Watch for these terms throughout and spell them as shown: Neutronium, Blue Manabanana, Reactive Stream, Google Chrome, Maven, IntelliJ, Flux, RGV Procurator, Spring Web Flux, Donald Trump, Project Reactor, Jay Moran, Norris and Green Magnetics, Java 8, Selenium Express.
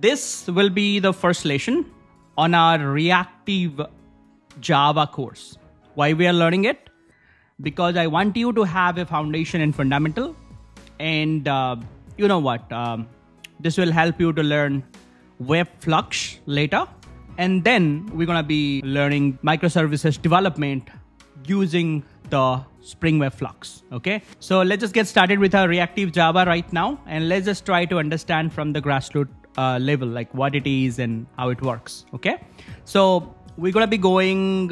This will be the first lesson on our reactive Java course. Why we are learning it? Because I want you to have a foundation in fundamental, and you know what, this will help you to learn Web Flux later. And then we're going to be learning microservices development using the Spring Web Flux. Okay, so let's just get started with our reactive Java right now. And let's just try to understand from the grassroots level, like what it is and how it works. Okay, so we're going to be going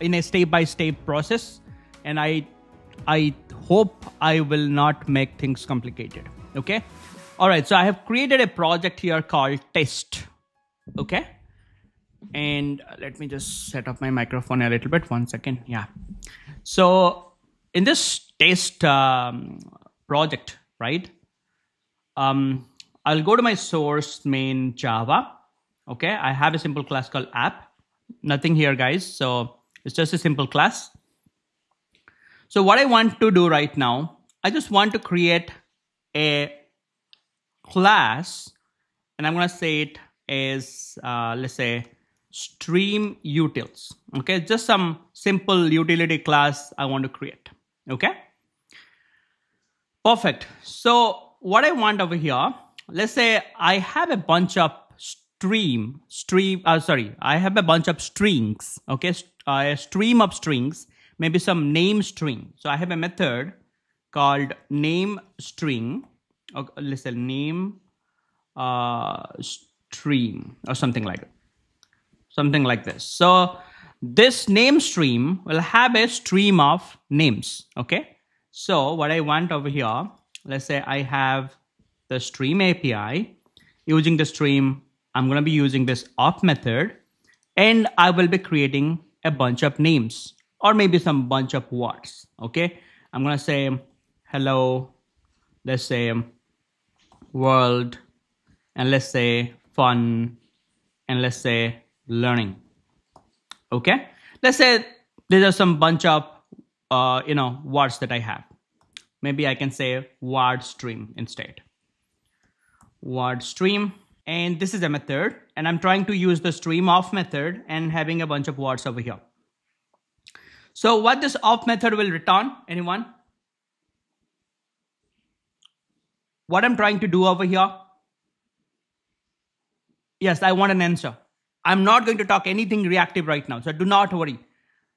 in a step-by-step process. And I hope I will not make things complicated. Okay. All right. So I have created a project here called test. Okay. And let me just set up my microphone a little bit. 1 second. Yeah. So in this test project, right? I'll go to my source main Java. Okay. I have a simple class called app. Nothing here, guys. So it's just a simple class. So what I want to do right now, I just want to create a class, and I'm going to say it as, let's say, stream utils. Okay, just some simple utility class I want to create. Okay, perfect. So what I want over here, let's say I have a bunch of I have a bunch of strings. Okay, a stream of strings, maybe some name string. So I have a method called name string. Okay, let's say name stream or something like this. So this name stream will have a stream of names. Okay. So what I want over here, let's say I have the stream API. Using the stream, I'm going to be using this op method, and I will be creating a bunch of names or maybe some bunch of words. Okay. I'm going to say hello. Let's say world, and let's say fun, and let's say learning. Okay, let's say these are some bunch of you know, words that I have. Maybe I can say word stream instead. Word stream, and this is a method, and I'm trying to use the stream off method and having a bunch of words over here. So what this off method will return, anyone? What I'm trying to do over here? Yes, I want an answer. I'm not going to talk anything reactive right now, so do not worry.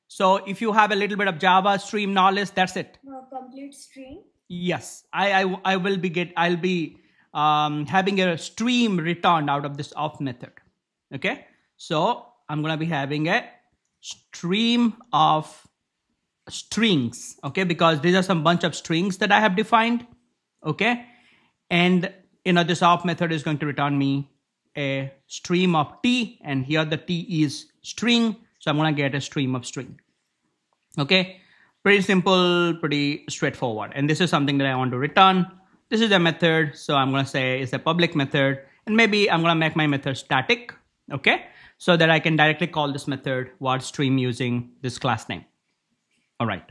So if you have a little bit of Java stream knowledge, that's it. Complete stream? Yes, I will be having a stream returned out of this off method. Okay, so I'm gonna be having a stream of strings. Okay, because these are some bunch of strings that I have defined. Okay. And, you know, this op method is going to return me a stream of T, and here the T is string. So I'm going to get a stream of string. Okay. Pretty simple, pretty straightforward. And this is something that I want to return. This is a method. So I'm going to say it's a public method, and maybe I'm going to make my method static. Okay. So that I can directly call this method word stream using this class name. All right.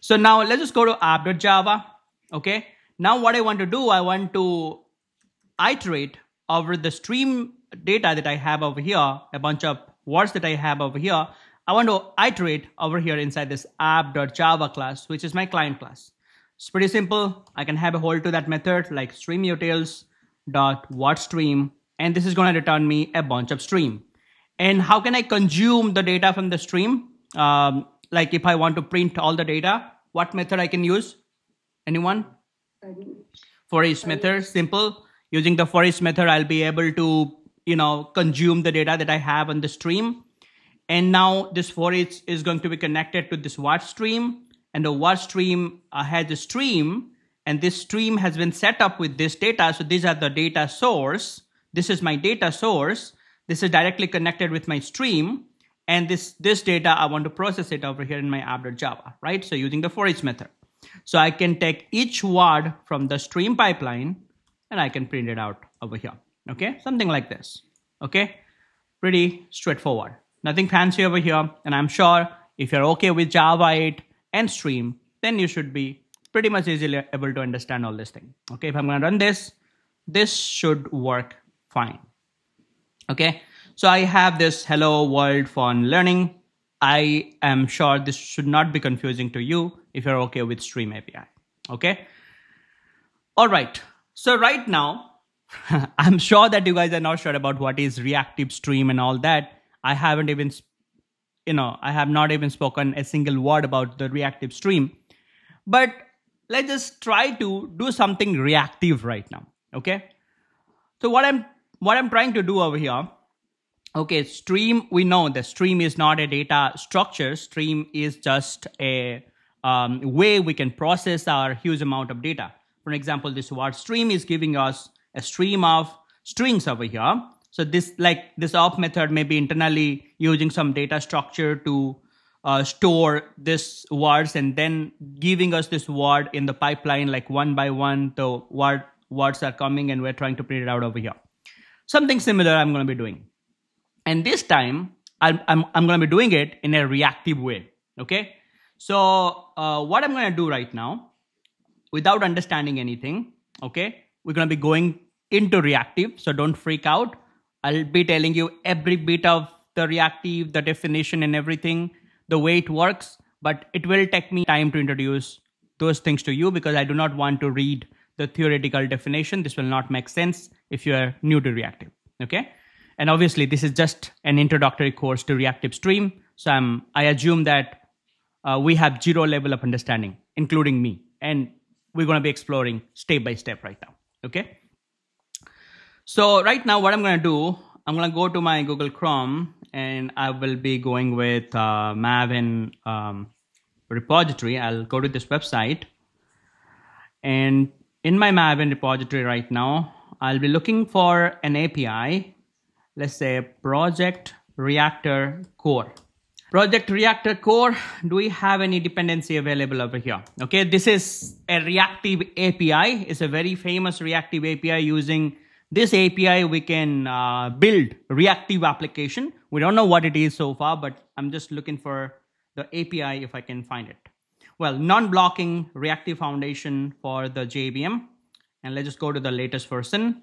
So now let's just go to app.java. Okay. Now what I want to do, I want to iterate over the stream data that I have over here, a bunch of words that I have over here. I want to iterate over here inside this app.java class, which is my client class. It's pretty simple. I can have a hold to that method like stream utils dot what stream, and this is going to return me a bunch of stream. And how can I consume the data from the stream? Like if I want to print all the data, what method I can use? Anyone? For each method, simple. Using the for each method, I'll be able to, you know, consume the data that I have on the stream. And now this for each is going to be connected to this what stream, and the what stream has a stream, and this stream has been set up with this data. So these are the data source. This is my data source. This is directly connected with my stream, and this data I want to process it over here in my app.java, right? So using the for each method. So I can take each word from the stream pipeline, and I can print it out over here. Okay, something like this. Okay, pretty straightforward. Nothing fancy over here. And I'm sure if you're okay with Java 8 and stream, then you should be pretty much easily able to understand all this thing. Okay, if I'm going to run this, this should work fine. Okay, so I have this hello world fun learning. I am sure this should not be confusing to you if you're okay with Stream API. Okay. All right. So right now, I'm sure that you guys are not sure about what is reactive stream and all that. I haven't even, I have not even spoken a single word about the reactive stream, but let's just try to do something reactive right now. Okay. So what I'm trying to do over here, okay, stream, we know the stream is not a data structure. Stream is just a way we can process our huge amount of data. For example, this word stream is giving us a stream of strings over here. So this, like this op method may be internally using some data structure to store this words and then giving us this word in the pipeline, like one by one, the words are coming and we're trying to print it out over here. Something similar I'm going to be doing. And this time, I'm going to be doing it in a reactive way, okay? So what I'm going to do right now, without understanding anything, okay, we're going to be going into reactive, so don't freak out. I'll be telling you every bit of the reactive, the definition and everything, the way it works, but it will take me time to introduce those things to you because I do not want to read the theoretical definition. This will not make sense if you are new to reactive, okay? And obviously, this is just an introductory course to reactive stream. So I assume that we have zero level of understanding, including me. And we're going to be exploring step by step right now. Okay. So right now, what I'm going to do, I'm going to go to my Google Chrome and I will be going with Maven repository. I'll go to this website. And in my Maven repository right now, I'll be looking for an API. Let's say Project Reactor Core. Project Reactor Core, do we have any dependency available over here? Okay, this is a reactive API. It's a very famous reactive API. Using this API, we can build reactive application. We don't know what it is so far, but I'm just looking for the API if I can find it. Well, non-blocking reactive foundation for the JVM. And let's just go to the latest version.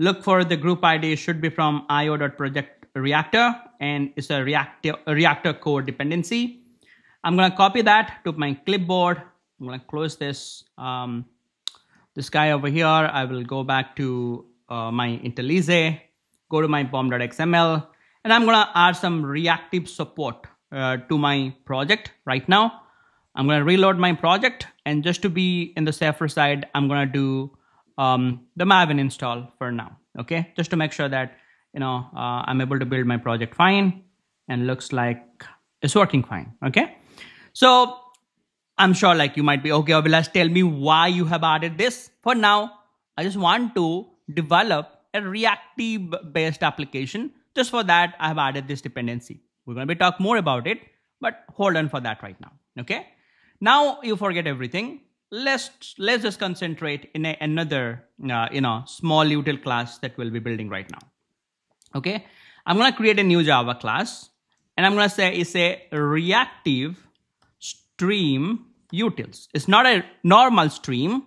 Look for the group ID, it should be from io.projectReactor, and it's a reactor core dependency. I'm gonna copy that to my clipboard. I'm gonna close this, this guy over here. I will go back to my IntelliJ, go to my pom.xml, and I'm gonna add some reactive support to my project right now. I'm gonna reload my project, and just to be in the safer side, I'm gonna do the Maven install for now, okay? Just to make sure that, I'm able to build my project fine and looks like it's working fine, okay? So I'm sure like you might be, okay, Abhilash, tell me why you have added this. For now, I just want to develop a reactive-based application. Just for that, I have added this dependency. We're gonna be talking more about it, but hold on for that right now, okay? Now you forget everything. Let's just concentrate in another small util class that we'll be building right now. Okay, I'm gonna create a new Java class, and I'm gonna say it's a reactive stream utils. It's not a normal stream;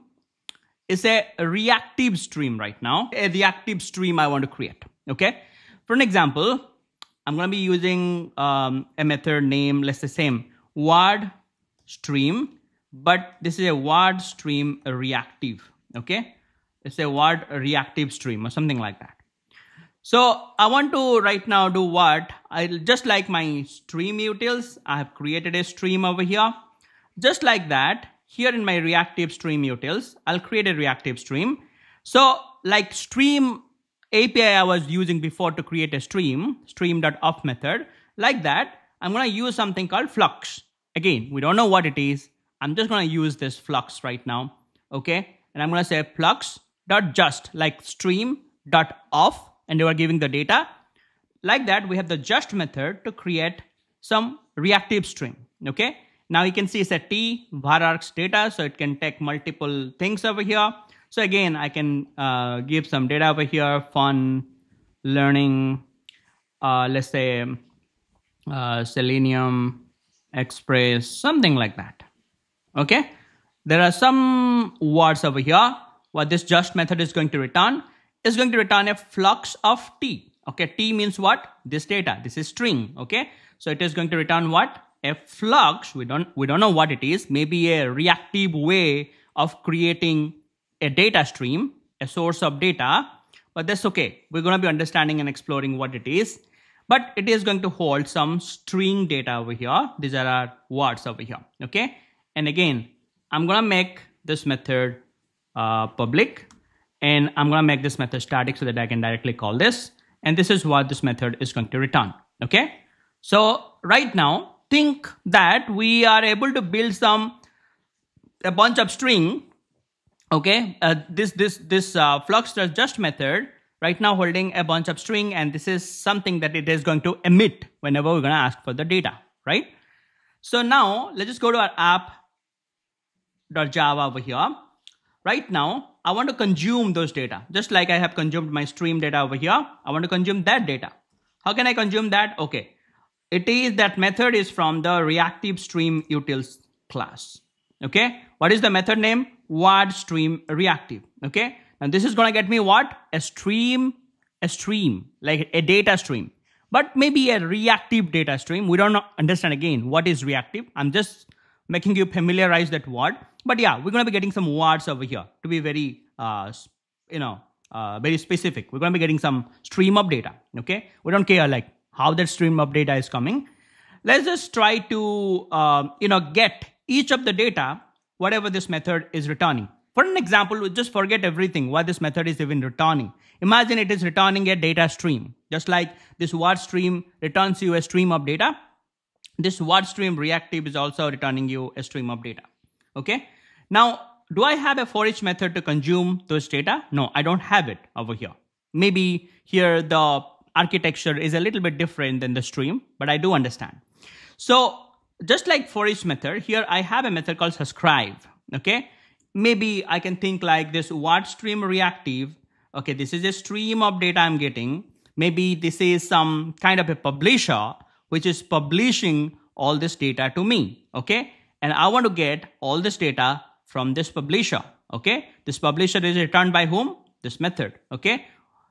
it's a reactive stream right now. A reactive stream I want to create. Okay, for an example, I'm gonna be using a method name. Let's say same word stream. But this is a word stream reactive, okay? It's a word reactive stream or something like that. So I want to right now do what? I'll just like my stream utils, I have created a stream over here. Just like that, here in my reactive stream utils, I'll create a reactive stream. So like stream API I was using before to create a stream, stream.up method, like that, I'm gonna use something called Flux. Again, we don't know what it is. I'm just going to use this flux right now, okay? And I'm going to say flux.just, like stream.off, and you are giving the data. Like that, we have the just method to create some reactive stream, okay? Now you can see it's a T, varargs data, so it can take multiple things over here. So again, I can give some data over here, fun, learning, let's say Selenium Express, something like that. Okay, there are some words over here. What this just method is going to return is going to return a flux of T. Okay, T means what? This data, this is string. Okay, so it is going to return what? A flux. We don't know what it is. Maybe a reactive way of creating a data stream, a source of data, but that's okay. We're going to be understanding and exploring what it is, but it is going to hold some string data over here. These are our words over here. Okay. And again, I'm going to make this method public, and I'm going to make this method static so that I can directly call this. And this is what this method is going to return. Okay. So right now, think that we are able to build a bunch of string. Okay. This flux.just method right now holding a bunch of string, and this is something that it is going to emit whenever we're going to ask for the data. Right. So now let's just go to our app.java over here. Right now, I want to consume those data. Just like I have consumed my stream data over here, I want to consume that data. How can I consume that? Okay. It is that method is from the reactive stream utils class. Okay. What is the method name? Word stream reactive. Okay. And this is going to get me what? A stream, like a data stream, but maybe a reactive data stream. We don't understand again what is reactive. I'm just making you familiarize that word. But yeah, we're going to be getting some words over here to be very, very specific. We're going to be getting some stream of data. Okay. We don't care like how that stream of data is coming. Let's just try to, get each of the data, whatever this method is returning. For an example, we'll just forget everything, what this method is even returning. Imagine it is returning a data stream, just like this word stream returns you a stream of data. This word stream reactive is also returning you a stream of data. Okay. Now, do I have a for each method to consume those data? No, I don't have it over here. Maybe here the architecture is a little bit different than the stream, but I do understand. So just like for each method, here I have a method called subscribe. Okay. Maybe I can think like this word stream reactive. Okay. This is a stream of data I'm getting. Maybe this is some kind of a publisher, which is publishing all this data to me. Okay. And I want to get all this data from this publisher. Okay. This publisher is returned by whom? This method. Okay.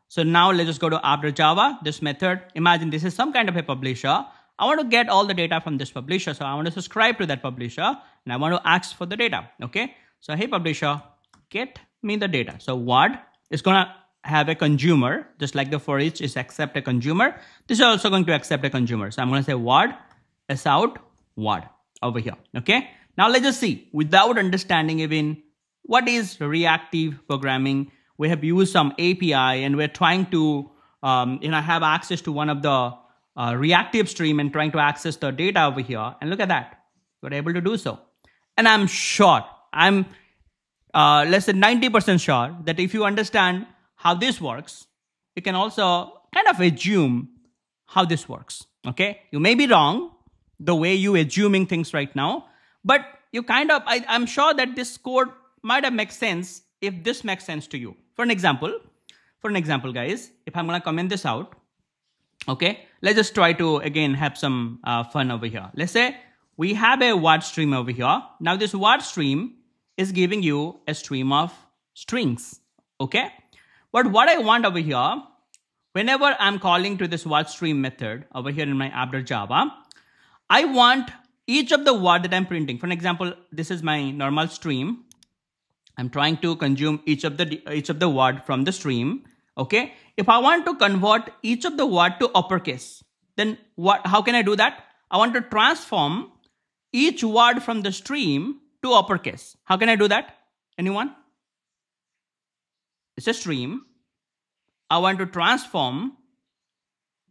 So now let's just go to app.java, this method. Imagine this is some kind of a publisher. I want to get all the data from this publisher. So I want to subscribe to that publisher and I want to ask for the data. Okay. So hey publisher, get me the data. So what is going to have a consumer, just like the for each is accept a consumer. This is also going to accept a consumer. So I'm going to say what is out what over here. Okay. Now let's just see without understanding even what is reactive programming. We have used some API and we're trying to, have access to one of the reactive stream and trying to access the data over here. And look at that. We're able to do so. And I'm sure I'm, less than 90% sure that if you understand how this works, you can also kind of assume how this works. Okay. You may be wrong the way you assuming things right now, but you kind of, I'm sure that this code might have made sense if this makes sense to you. For an example, guys, if I'm going to comment this out, okay, let's just try to again have some fun over here. Let's say we have a word stream over here. Now this word stream is giving you a stream of strings. Okay. But what I want over here, whenever I'm calling to this word stream method over here in my app.java, I want each of the word that I'm printing. For an example, this is my normal stream. I'm trying to consume each of the word from the stream. Okay. If I want to convert each of the word to uppercase, then what, how can I do that? I want to transform each word from the stream to uppercase. How can I do that? Anyone? It's a stream. I want to transform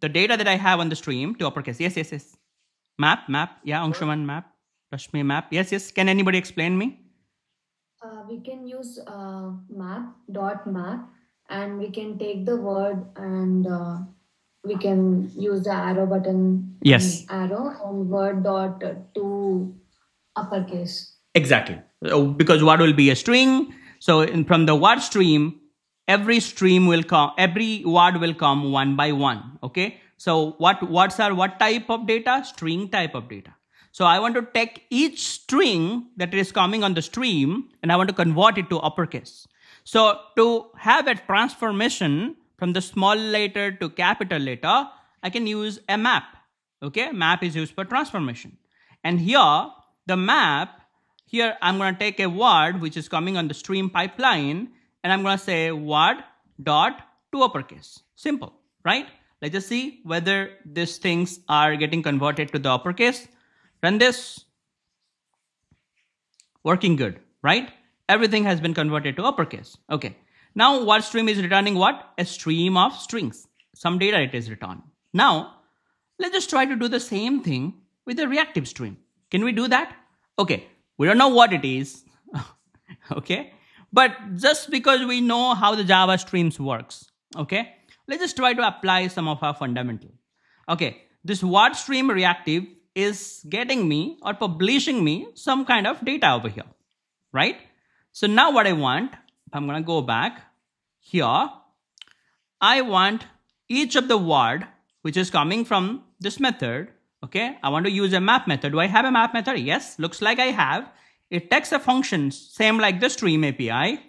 the data that I have on the stream to uppercase. Yes, yes, yes. Map. Yeah, Angshuman, map. Rashmi, map. Yes. Can anybody explain me? We can use map.map and we can take the word and we can use the arrow button. Yes. Arrow on word dot to uppercase. Exactly. Because word will be a string. So from the word stream, every word will come one by one. Okay. So words are what type of data? String type of data. So I want to take each string that is coming on the stream and I want to convert it to uppercase. So to have a transformation from the small letter to capital letter, I can use a map. Okay, map is used for transformation. And here, the map, here I'm going to take a word which is coming on the stream pipeline, and I'm going to say word dot to uppercase. Simple, right? Let's just see whether these things are getting converted to the uppercase. Run this. Working good, right? Everything has been converted to uppercase. Okay. Now word stream is returning what? A stream of strings. Some data it is returning. Now, let's just try to do the same thing with a reactive stream. Can we do that? Okay. We don't know what it is. Okay. But just because we know how the Java streams works. Okay. Let's just try to apply some of our fundamental. Okay. This word stream reactive is getting me or publishing me some kind of data over here, right? So now what I want, I'm going to go back here. I want each of the word which is coming from this method. Okay. I want to use a map method. Do I have a map method? Yes. Looks like I have. It takes a function, same like the stream API.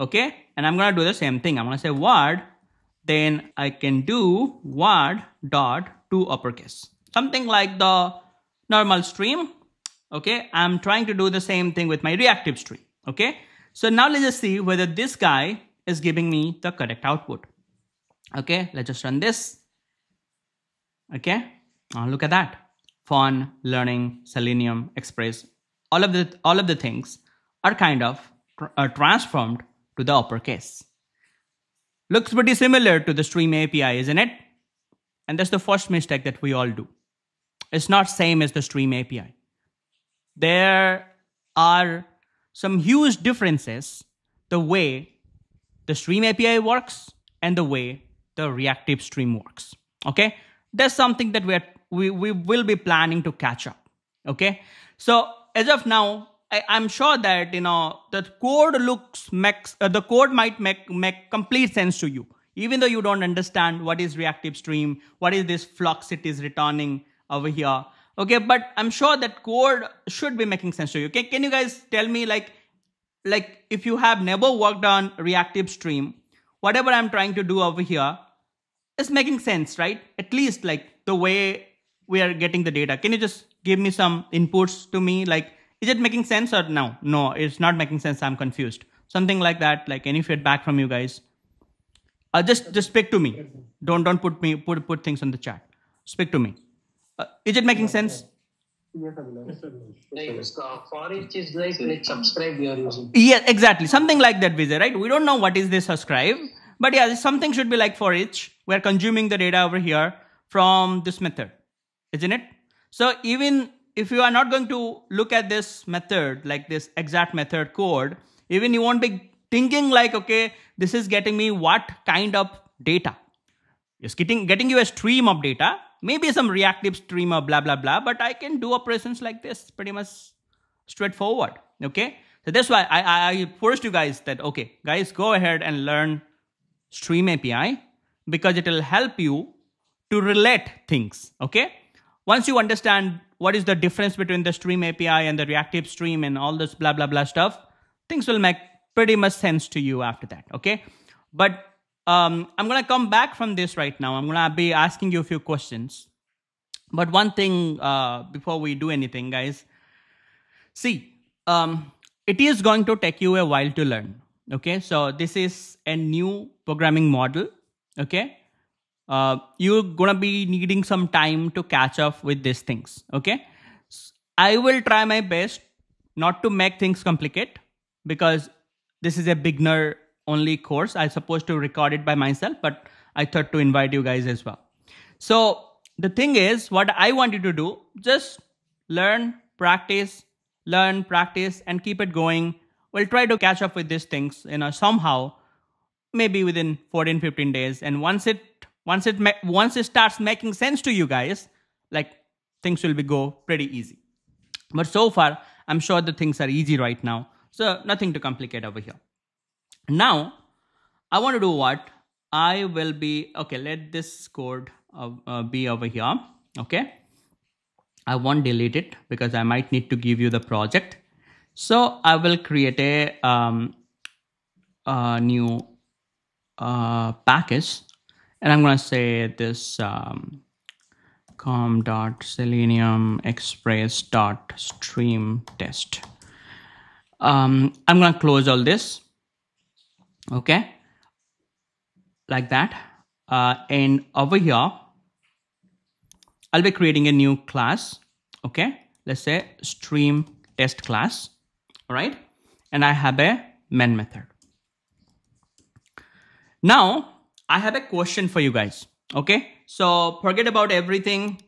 Okay. And I'm going to do the same thing. I'm going to say word. Then I can do word dot to uppercase. Something like the normal stream. Okay. I'm trying to do the same thing with my reactive stream. Okay. So now let's just see whether this guy is giving me the correct output. Okay. Let's just run this. Okay. Now look at that. Fun, learning, Selenium Express. All of the things are kind of transformed to the uppercase. Looks pretty similar to the stream API, isn't it? And that's the first mistake that we all do. It's not same as the stream API. There are some huge differences the way the stream API works and the way the reactive stream works. Okay, that's something that we will be planning to catch up. Okay, so as of now, I'm sure that you know the code might make complete sense to you, even though you don't understand what is reactive stream, what is this flux it is returning over here. Okay, but I'm sure that code should be making sense to you. Okay, can you guys tell me like if you have never worked on reactive stream, whatever I'm trying to do over here is making sense, right? At least like the way we are getting the data. Can you just give me some inputs to me? Like, is it making sense or no? No, it's not making sense. I'm confused. Something like that. Like any feedback from you guys? Just speak to me. Don't put things on the chat. Speak to me. Is it making sense? Yes, exactly. Something like that, Vijay, right? We don't know what is this subscribe, but yeah, something should be like for each. We're consuming the data over here from this method, isn't it? So even if you are not going to look at this method, like this exact method code, even you won't be thinking like, okay, this is getting me what kind of data. It's getting you a stream of data. Maybe some reactive stream or blah, blah, blah. But I can do operations like this pretty much straightforward. Okay. So that's why I forced you guys that, okay, guys, go ahead and learn stream API because it will help you to relate things. Okay. Once you understand what is the difference between the stream API and the reactive stream and all this blah, blah, blah stuff, things will make pretty much sense to you after that. Okay. But I'm going to come back from this right now. I'm going to be asking you a few questions. But one thing before we do anything, guys, see, it is going to take you a while to learn. Okay, so this is a new programming model. Okay, you're going to be needing some time to catch up with these things. Okay, I will try my best not to make things complicated because this is a beginner only course. I was supposed to record it by myself, but I thought to invite you guys as well. So the thing is, what I want you to do, just learn, practice, and keep it going. We'll try to catch up with these things, you know, somehow, maybe within 14, 15 days. And once it starts making sense to you guys, like things will go pretty easy. But so far, I'm sure the things are easy right now. So nothing to complicate over here. Now, I want to do what? I will be, okay, let this code be over here, okay? I won't delete it because I might need to give you the project. So I will create a new package, and I'm going to say this com.seleniumexpress.streamtest. I'm going to close all this, okay, like that. And over here, I'll be creating a new class, okay, let's say stream test class, all right, and I have a main method. Now, I have a question for you guys, okay, so forget about everything,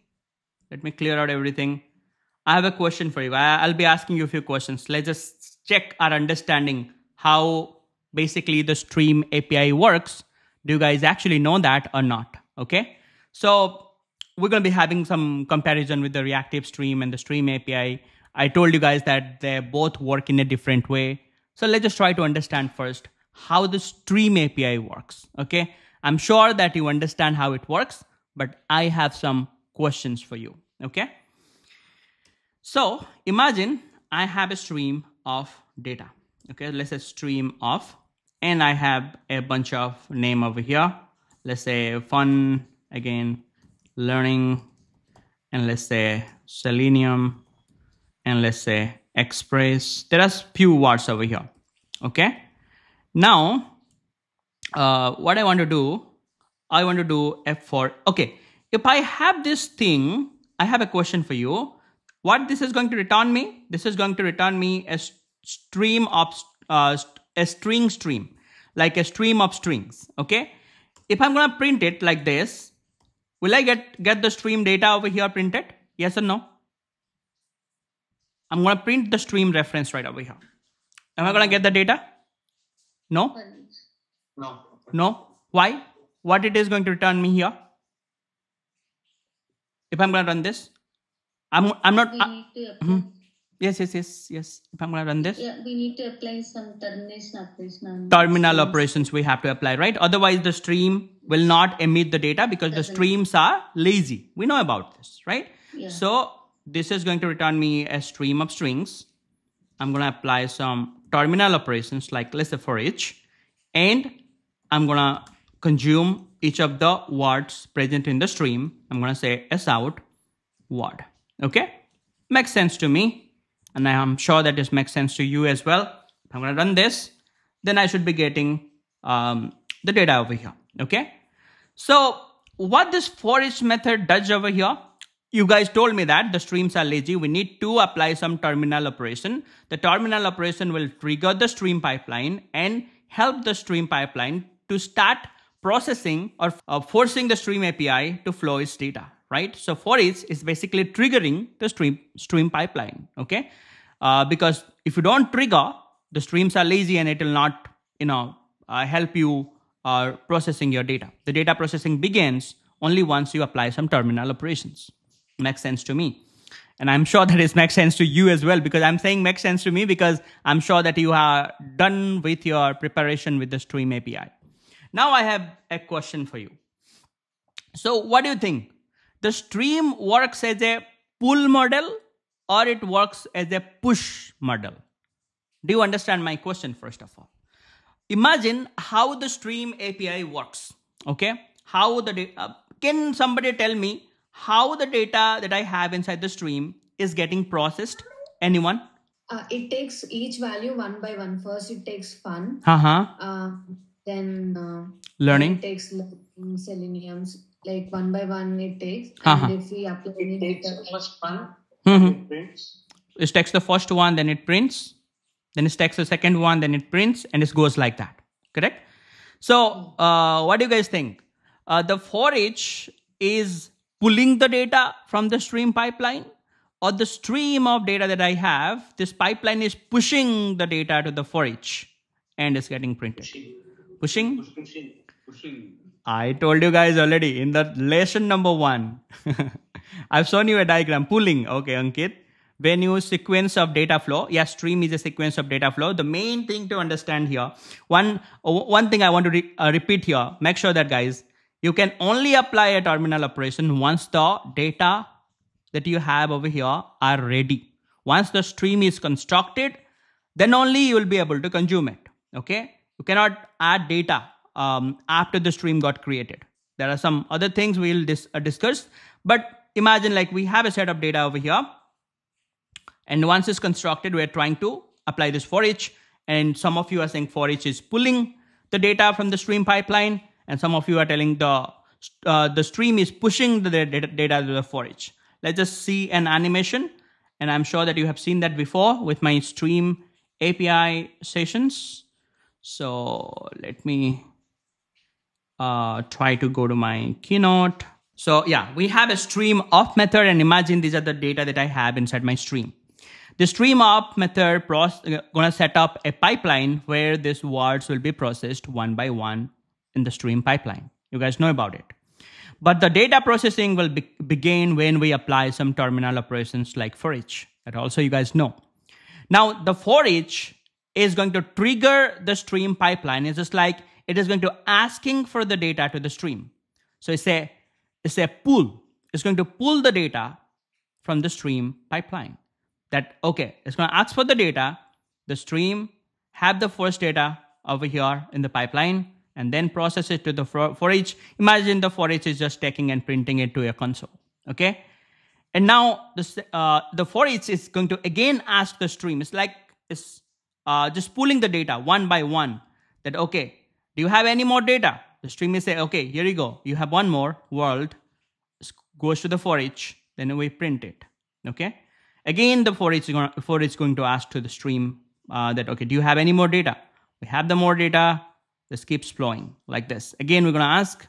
let me clear out everything. I have a question for you. I'll be asking you a few questions. Let's just check our understanding how basically the stream API works. Do you guys actually know that or not? Okay. So we're going to be having some comparison with the reactive stream and the stream API. I told you guys that they both work in a different way. So let's just try to understand first how the stream API works. Okay. I'm sure that you understand how it works, but I have some questions for you. Okay. So imagine I have a stream of data. Okay, let's say stream of, and I have a bunch of name over here. Let's say fun, again, learning, and let's say Selenium, and let's say Express. There are few words over here. Okay. Now, what I want to do F4. Okay, if I have this thing, I have a question for you. What this is going to return me? This is going to return me a stream of a string stream, like a stream of strings. Okay. If I'm going to print it like this, will I get the stream data over here printed? Yes or no? I'm going to print the stream reference right over here. Am I going to get the data? No? No. No. Why? What it is going to return me here? If I'm going to run this. I'm not. Yes. If I'm going to run this. Yeah, we need to apply some termination operations. Terminal operations we have to apply, right? Otherwise, the stream will not emit the data because the streams are lazy. We know about this, right? Yeah. So this is going to return me a stream of strings. I'm going to apply some terminal operations like let's say for each, and I'm going to consume each of the words present in the stream. I'm going to say s out word. Okay, makes sense to me, and I'm sure that this makes sense to you as well. If I'm going to run this, then I should be getting the data over here. Okay, so what this for each method does over here, you guys told me that the streams are lazy. We need to apply some terminal operation. The terminal operation will trigger the stream pipeline and help the stream pipeline to start processing or forcing the stream API to flow its data. Right, so for each is basically triggering the stream pipeline. Okay, because if you don't trigger, the streams are lazy and it will not, you know, help you processing your data. The data processing begins only once you apply some terminal operations. Makes sense to me, and I'm sure that it makes sense to you as well, because I'm saying makes sense to me because I'm sure that you are done with your preparation with the stream API. Now I have a question for you. So what do you think? The stream works as a pull model or it works as a push model? Do you understand my question first of all? Imagine how the stream API works, okay? How the can somebody tell me how the data that I have inside the stream is getting processed? Anyone? It takes each value one by one. First it takes fun, then learning. It takes Selenium's. Like one by one it takes, and if we apply it, takes first one, it prints. It takes the first one, then it prints. Then it takes the second one, then it prints, and it goes like that. Correct? So what do you guys think? The for each is pulling the data from the stream pipeline, or the stream of data that I have, this pipeline is pushing the data to the for each and it's getting printed. Pushing. I told you guys already in the lesson number 1. I've shown you a diagram. Pulling. Okay, Ankit. When you sequence of data flow. Yeah, stream is a sequence of data flow. The main thing to understand here. One thing I want to repeat here. Make sure that, guys, you can only apply a terminal operation once the data that you have over here are ready. Once the stream is constructed, then only you will be able to consume it. Okay. You cannot add data after the stream got created. There are some other things we'll discuss, but imagine like we have a set of data over here. And once it's constructed, we're trying to apply this for each. And some of you are saying for each is pulling the data from the stream pipeline. And some of you are telling the stream is pushing the data to the for each. Let's just see an animation. And I'm sure that you have seen that before with my stream API sessions. So let me try to go to my keynote. So yeah, we have a stream of method, and imagine these are the data that I have inside my stream. The stream of method gonna set up a pipeline where these words will be processed one by one in the stream pipeline. You guys know about it. But the data processing will begin when we apply some terminal operations like for each, that also you guys know. Now the for each is going to trigger the stream pipeline. It's just like it is going to asking for the data to the stream. So it's a pull. It's going to pull the data from the stream pipeline. That, okay, it's going to ask for the data. The stream have the first data over here in the pipeline and then process it to the for each. Imagine the for each is just taking and printing it to your console. Okay. And now this, the for each is going to again ask the stream. It's like it's just pulling the data one by one. That, okay, do you have any more data? The stream may say, okay, here you go. You have one more world. It goes to the for each. Then we print it. Okay. Again, the for each is going to ask to the stream that, okay, do you have any more data? We have the more data. This keeps flowing like this. Again, we're going to ask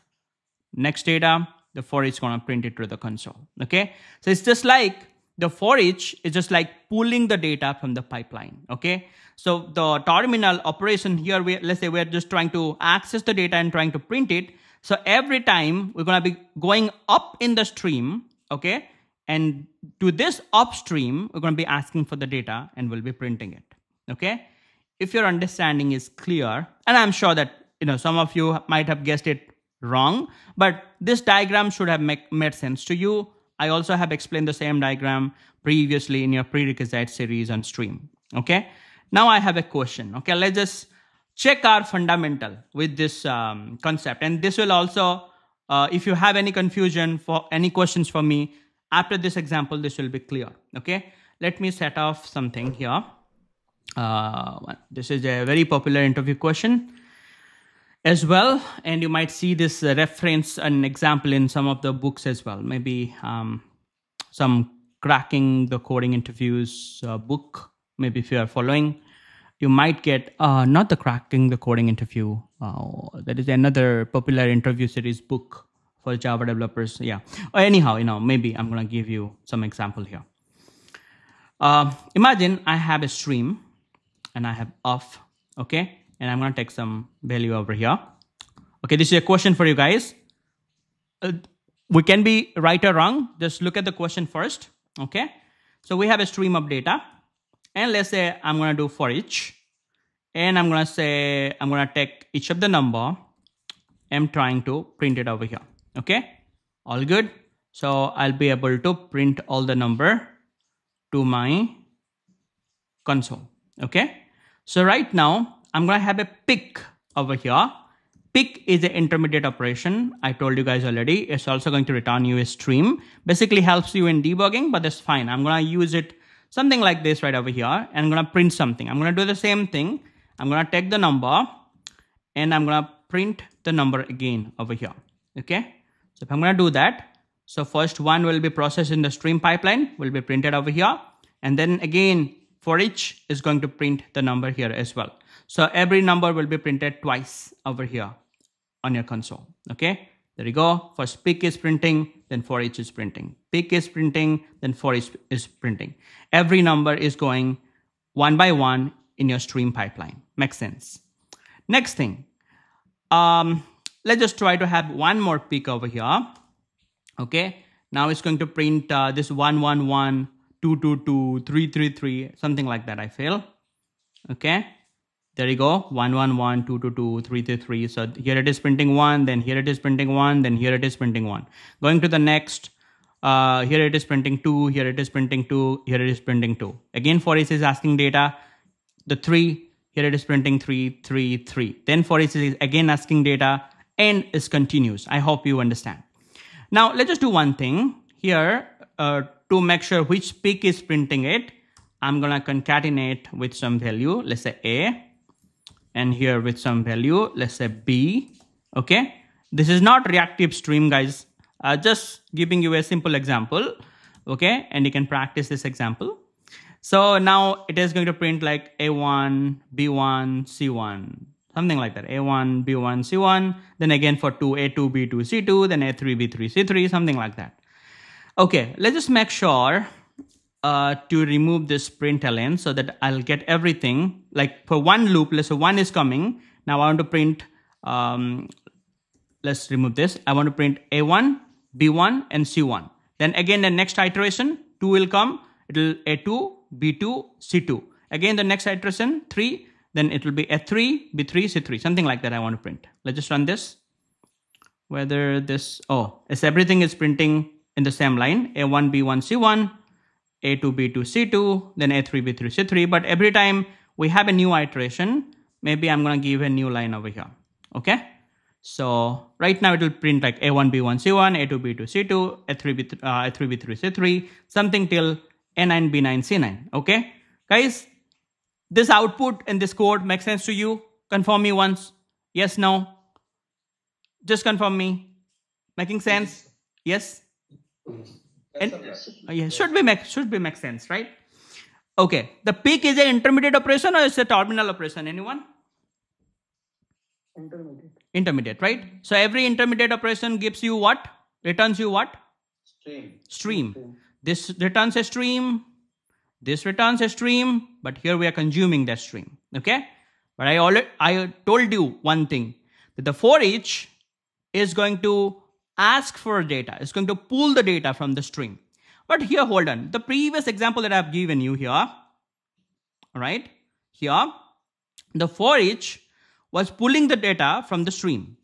next data. The for each is going to print it to the console. Okay. So it's just like the for each is just like pulling the data from the pipeline. Okay. So the terminal operation here, let's say we're just trying to access the data and trying to print it. So every time we're going to be going up in the stream. Okay. And to this upstream, we're going to be asking for the data and we'll be printing it. Okay. If your understanding is clear, and I'm sure that, you know, some of you might have guessed it wrong, but this diagram should have made sense to you. I also have explained the same diagram previously in your prerequisite series on stream. Okay. Now I have a question. Okay. Let's just check our fundamental with this concept. And this will also, if you have any confusion for any questions for me, after this example, this will be clear. Okay. Let me set off something here. This is a very popular interview question as well, and you might see this reference and example in some of the books as well. Maybe some Cracking the Coding Interviews book. Maybe if you are following, you might get not the Cracking the Coding Interview. That is another popular interview series book for Java developers. Yeah. Anyhow, you know, maybe I'm gonna give you some example here. Imagine I have a stream and I have off. Okay. And I'm going to take some value over here. Okay, this is a question for you guys. We can be right or wrong. Just look at the question first. Okay. So we have a stream of data. And let's say I'm going to do for each. And I'm going to say, I'm going to take each of the number. I'm trying to print it over here. Okay. All good. So I'll be able to print all the number to my console. Okay. So right now, I'm going to have a pick over here. Pick is an intermediate operation. I told you guys already. It's also going to return you a stream. Basically helps you in debugging, but that's fine. I'm going to use it something like this right over here. And I'm going to print something. I'm going to do the same thing. I'm going to take the number and I'm going to print the number again over here. Okay. So if I'm going to do that, so first one will be processed in the stream pipeline, will be printed over here. And then again, for each is going to print the number here as well. So every number will be printed twice over here on your console. Okay, there you go. First pick is printing, then for each is printing. Pick is printing, then for each is printing. Every number is going one by one in your stream pipeline. Makes sense. Next thing, let's just try to have one more pick over here. Okay, now it's going to print this 111, 222, 333, something like that. I feel. Okay. There you go. 111, 222, 333. So here it is printing one, then here it is printing one, then here it is printing one. Going to the next, here it is printing two, here it is printing two, here it is printing two. Again, for each is asking data, the three, Here it is printing 3, 3, 3. Then for it is again asking data and it continues. I hope you understand. Now let's just do one thing here to make sure which peak is printing it. I'm gonna concatenate with some value, let's say A, and here with some value, let's say B. Okay, this is not reactive stream, guys. Just giving you a simple example. Okay, and you can practice this example. So now it is going to print like A1, B1, C1, something like that. A1, B1, C1, then again for 2, A2, B2, C2, then A3, B3, C3, something like that. Okay, let's just make sure to remove this println so that I'll get everything. Like for one loop, let's say one is coming. Now I want to print, let's remove this. I want to print A1, B1, and C1. Then again, the next iteration, 2 will come. It'll A2, B2, C2. Again, the next iteration, 3, then it will be A3, B3, C3, something like that I want to print. Let's just run this. Whether this, oh, it's everything is printing in the same line, A1, B1, C1, A2, B2, C2, then A3, B3, C3. But every time we have a new iteration, maybe I'm going to give a new line over here. Okay. So right now it will print like A1, B1, C1, A2, B2, C2, A3, B3, C3, something till A9, B9, C9. Okay, guys, this output and this code makes sense to you? Confirm me once. Yes, no. Just confirm me. Making sense? Yes. And yeah, should be make sense, right? Okay. The peak is an intermediate operation or is a terminal operation? Anyone? Intermediate. Intermediate, right? So every intermediate operation gives you what? Returns you what? Stream. Stream. This returns a stream. This returns a stream, but here we are consuming that stream. Okay. But I told you one thing, that the for each is going to ask for data. It's going to pull the data from the stream. But here, hold on. The previous example that I've given you here, all right, here, the for each was pulling the data from the stream,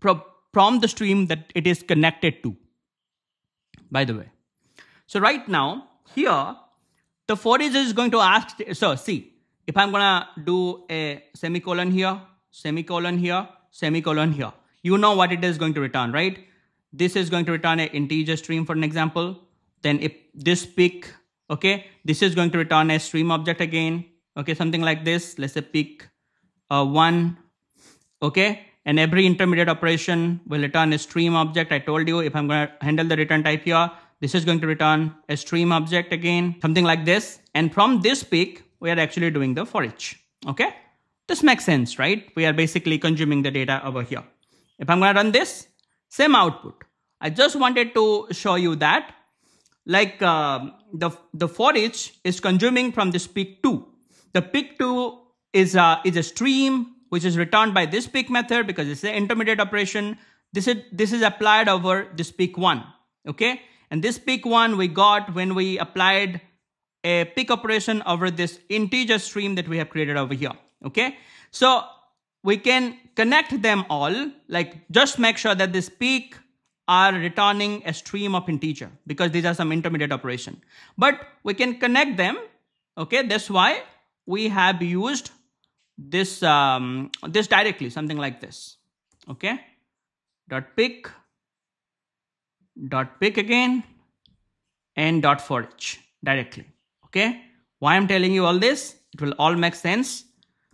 from the stream that it is connected to, by the way. So right now, here, the for each is going to ask, so see, if I'm gonna do a semicolon here, semicolon here, semicolon here, you know what it is going to return, right? This is going to return an integer stream for an example. Then if this pick, okay, this is going to return a stream object again, okay, something like this, let's say pick 1, okay, and every intermediate operation will return a stream object. I told you if I'm gonna handle the return type here, this is going to return a stream object again, something like this. And from this pick, we are actually doing the for each, okay? This makes sense, right? We are basically consuming the data over here. If I'm going to run this, same output. I just wanted to show you that like the for each is consuming from this pick 2. The pick 2 is a stream which is returned by this pick method because it's an intermediate operation. This is applied over this pick 1, okay? And this pick 1 we got when we applied a pick operation over this integer stream that we have created over here, okay? So we can connect them all, like just make sure that this peak are returning a stream of integer because these are some intermediate operation. But we can connect them, okay? That's why we have used this, this directly, something like this, okay? Dot pick again, and dot for each directly, okay? Why I'm telling you all this? It will all make sense.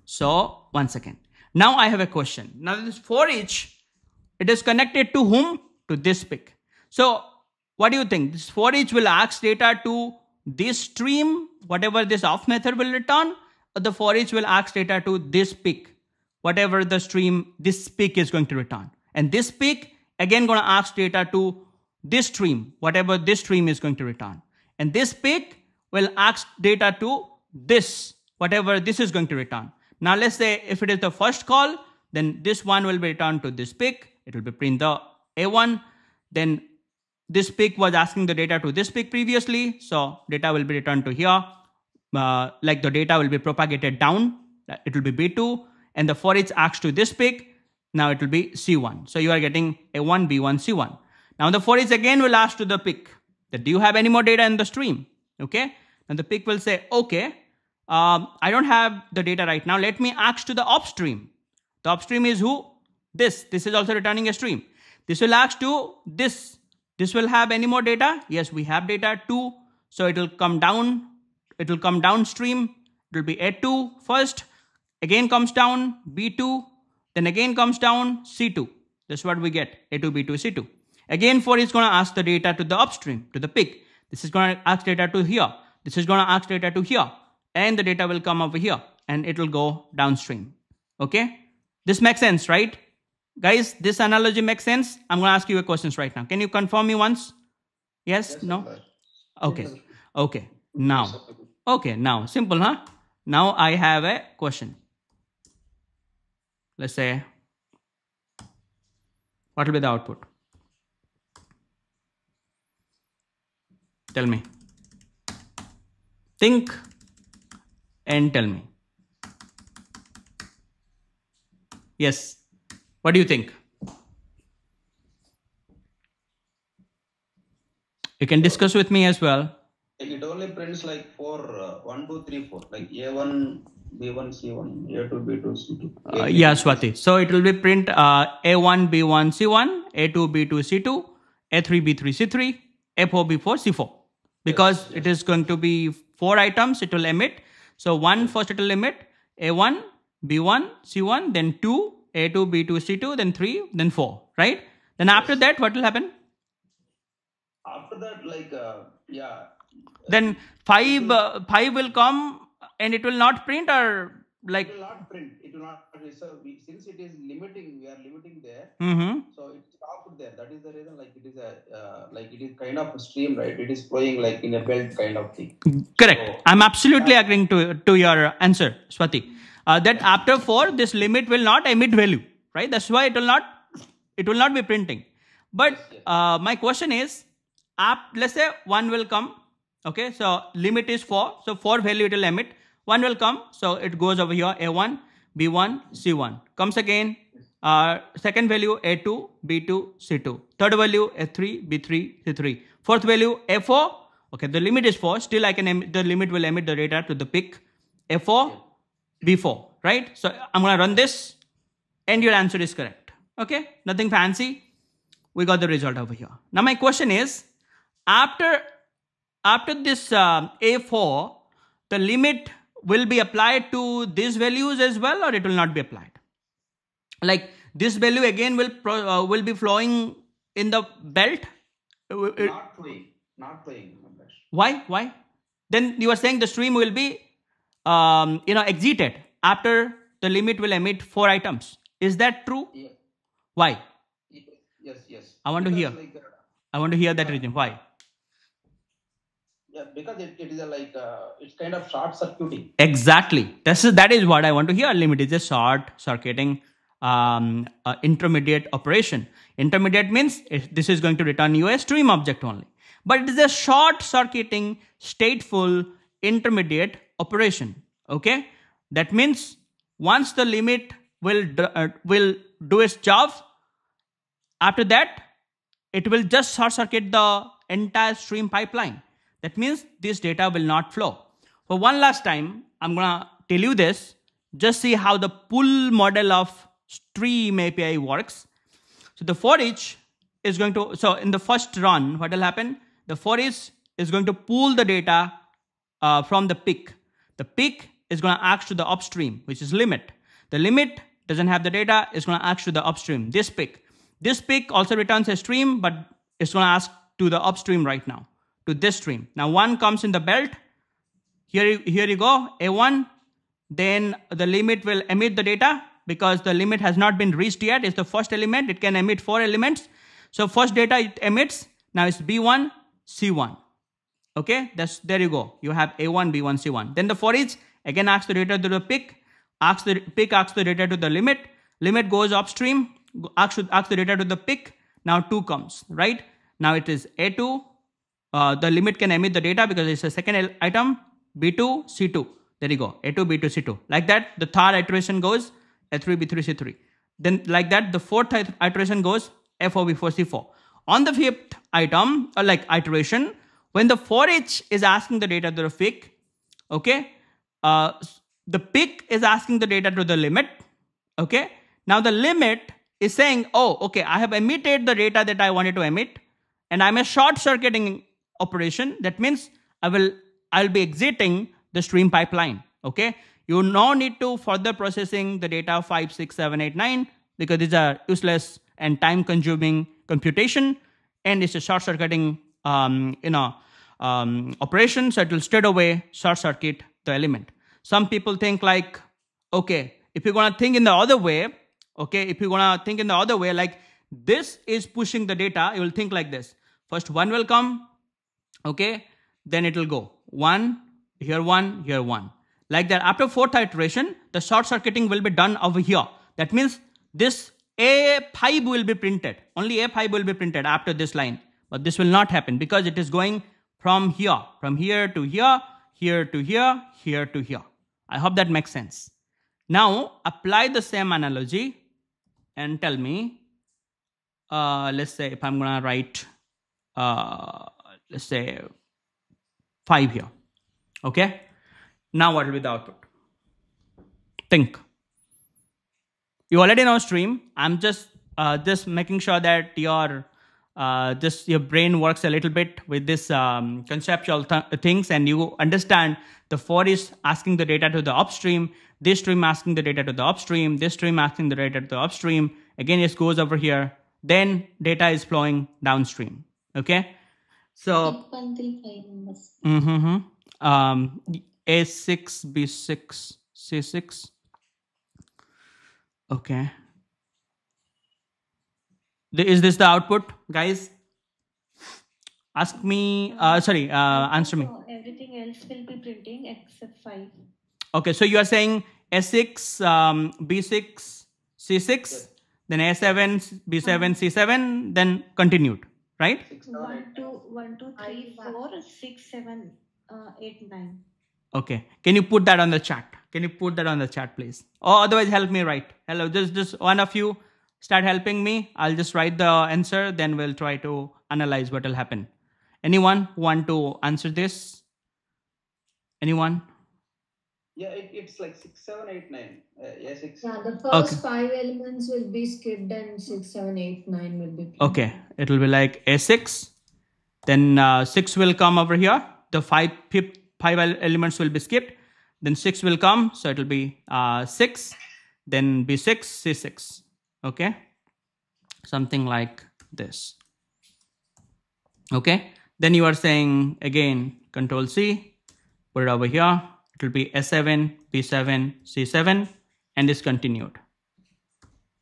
So once again, now I have a question. Now this for each, it is connected to whom? To this pick. So what do you think? This for each will ask data to this stream, whatever this off method will return, or the for each will ask data to this pick, whatever the stream this pick is going to return. And this pick again going to ask data to this stream, whatever this stream is going to return. And this pick will ask data to this, whatever this is going to return. Now let's say if it is the first call, then this one will be returned to this pick. It will be print the A1. Then this pick was asking the data to this pick previously. So data will be returned to here. Like the data will be propagated down. It will be B2. And the for each asks to this pick. Now it will be C1. So you are getting A1, B1, C1. Now the for each again will ask to the pick that do you have any more data in the stream? Okay. And the pick will say, okay. I don't have the data right now. Let me ask to the op stream. The op stream is who? This. This is also returning a stream. This will ask to this. This will have any more data? Yes, we have data 2. So it will come down. It will come downstream. It will be A2 first. Again comes down B2. Then again comes down C2. That's what we get. A2, B2, C2. Again 4 is going to ask the data to the upstream, to the pig. This is going to ask data to here. This is going to ask data to here. And the data will come over here and it will go downstream. Okay. This makes sense, right? Guys, this analogy makes sense. I'm going to ask you a questions right now. Can you confirm me once? Yes? No? Okay. Okay. Now. Okay. Now. Simple, huh? Now I have a question. Let's say, what will be the output? Tell me. Think and tell me. Yes. What do you think? You can discuss with me as well. It only prints like 4, 1, 2, 3, 4, like A1, B1, C1, A2, B2, C2. Yeah, Swati. So it will be print A1, B1, C1, A2, B2, C2, A3, B3, C3, A4, B4, C4. Because yes, it is going to be 4 items, it will emit. So first it will emit A1, B1, C1, then 2, A2, B2, C2, then 3, then 4, right? Then after that, what will happen? After that, like, then 5 will come and it will not print, or like? It will not print. It will not print. So since it is limiting, we are limiting there. Mm-hmm. So it stopped there. That is the reason, like, it is a, like, it is kind of a stream, right? It is flowing like in a belt kind of thing. Correct. So, I'm absolutely agreeing to your answer, Swati. That after 4, this limit will not emit value, right? That's why it will not be printing. But my question is, let's say 1 will come, okay? So limit is 4, so 4 value it will emit. 1 will come, so it goes over here, A1, B1, C1. Comes again, second value, A2, B2, C2. Third value, A3, B3, C3. Fourth value, A4. Okay, the limit is 4. Still, the limit will emit the data to the pick. A4. B4, right? So I'm going to run this and your answer is correct. Okay, nothing fancy. We got the result over here. Now my question is, after this A4, the limit will be applied to these values as well, or it will not be applied? Like this value again will be flowing in the belt? Not flowing. Not flowing. Why? Why? Then you are saying the stream will be exited after the limit will emit 4 items. Is that true? Yeah. Why? Yes. I want to hear that reason. Why? Yeah, because it is it's kind of short circuiting. Exactly. That is what I want to hear. Limit is a short circuiting intermediate operation. Intermediate means this is going to return you a stream object only. But it is a short circuiting stateful intermediate operation. Okay, that means once the limit will do its job, after that it will just short circuit the entire stream pipeline. That means this data will not flow. For one last time, I'm gonna tell you this. Just see how the pull model of stream API works. So the for each is going to, so in the first run, what will happen? The for each is going to pull the data from the pick. The pick is going to ask to the upstream, which is limit. The limit doesn't have the data, it's going to ask to the upstream, this pick. This pick also returns a stream, but it's going to ask to the upstream right now, to this stream. Now 1 comes in the belt. Here you go, A1. Then the limit will emit the data because the limit has not been reached yet. It's the first element. It can emit 4 elements. So first data it emits. Now it's B1, C1. Okay, there you go. You have A1, B1, C1. Then the for each again asks the data to the pick. Asks the data to the limit. Limit goes upstream. Asks the data to the pick. Now 2 comes, right? Now it is A2. The limit can emit the data because it's a second item. B2, C2. There you go. A2, B2, C2. Like that, the third iteration goes A3, B3, C3. Then like that, the fourth iteration goes A4, B4, C4. On the fifth item, iteration, when the for each is asking the data to the pick, okay, The pick is asking the data to the limit. Okay. Now the limit is saying, oh, okay, I have emitted the data that I wanted to emit, and I'm a short circuiting operation. That means I'll be exiting the stream pipeline. Okay. You now need to further processing the data 5, 6, 7, 8, 9, because these are useless and time consuming computation, and it's a short circuiting, operation. So it will straight away short circuit the element. Some people think like, okay, if you're going to think in the other way, like this is pushing the data, you will think like this. First one will come. Okay. Then it will go one, here one, like that. After fourth iteration, the short circuiting will be done over here. That means this A5 will be printed. Only A5 will be printed after this line, but this will not happen because it is going from here to here, here to here, here to here. I hope that makes sense. Now apply the same analogy and tell me, let's say if I'm going to write, let's say 5 here. Okay. Now what will be the output? Think. You already know stream. I'm just making sure that your brain works a little bit with this conceptual things, and you understand the for is asking the data to the upstream, this stream asking the data to the upstream, this stream asking the data to the upstream. Again, it goes over here. Then data is flowing downstream. Okay. So A6, B6, C6. Okay. Is this the output, guys? Ask me, answer me. Everything else will be printing except 5. Okay, so you are saying A6, B6, C6, yes. Then A7, B7, C7, then continued, right? 1, 2, 3, 4, 6, 7, 8, 9. Okay. Can you put that on the chat? Can you put that on the chat, please? Or otherwise help me write. Hello, just one of you start helping me. I'll just write the answer. Then we'll try to analyze what will happen. Anyone want to answer this? Anyone? Yeah, it's like 6, 7, 8, 9. Yeah, 6. Yeah, the first 5 elements will be skipped and 6, 7, 8, 9 will be printed. Okay. It will be like A6. Then 6 will come over here. The 5 elements will be skipped. Then 6 will come. So it will be 6. Then B6, C6. Okay. Something like this. Okay. Then you are saying again, Control C, put it over here. It will be S7, B7, C7, and is continued.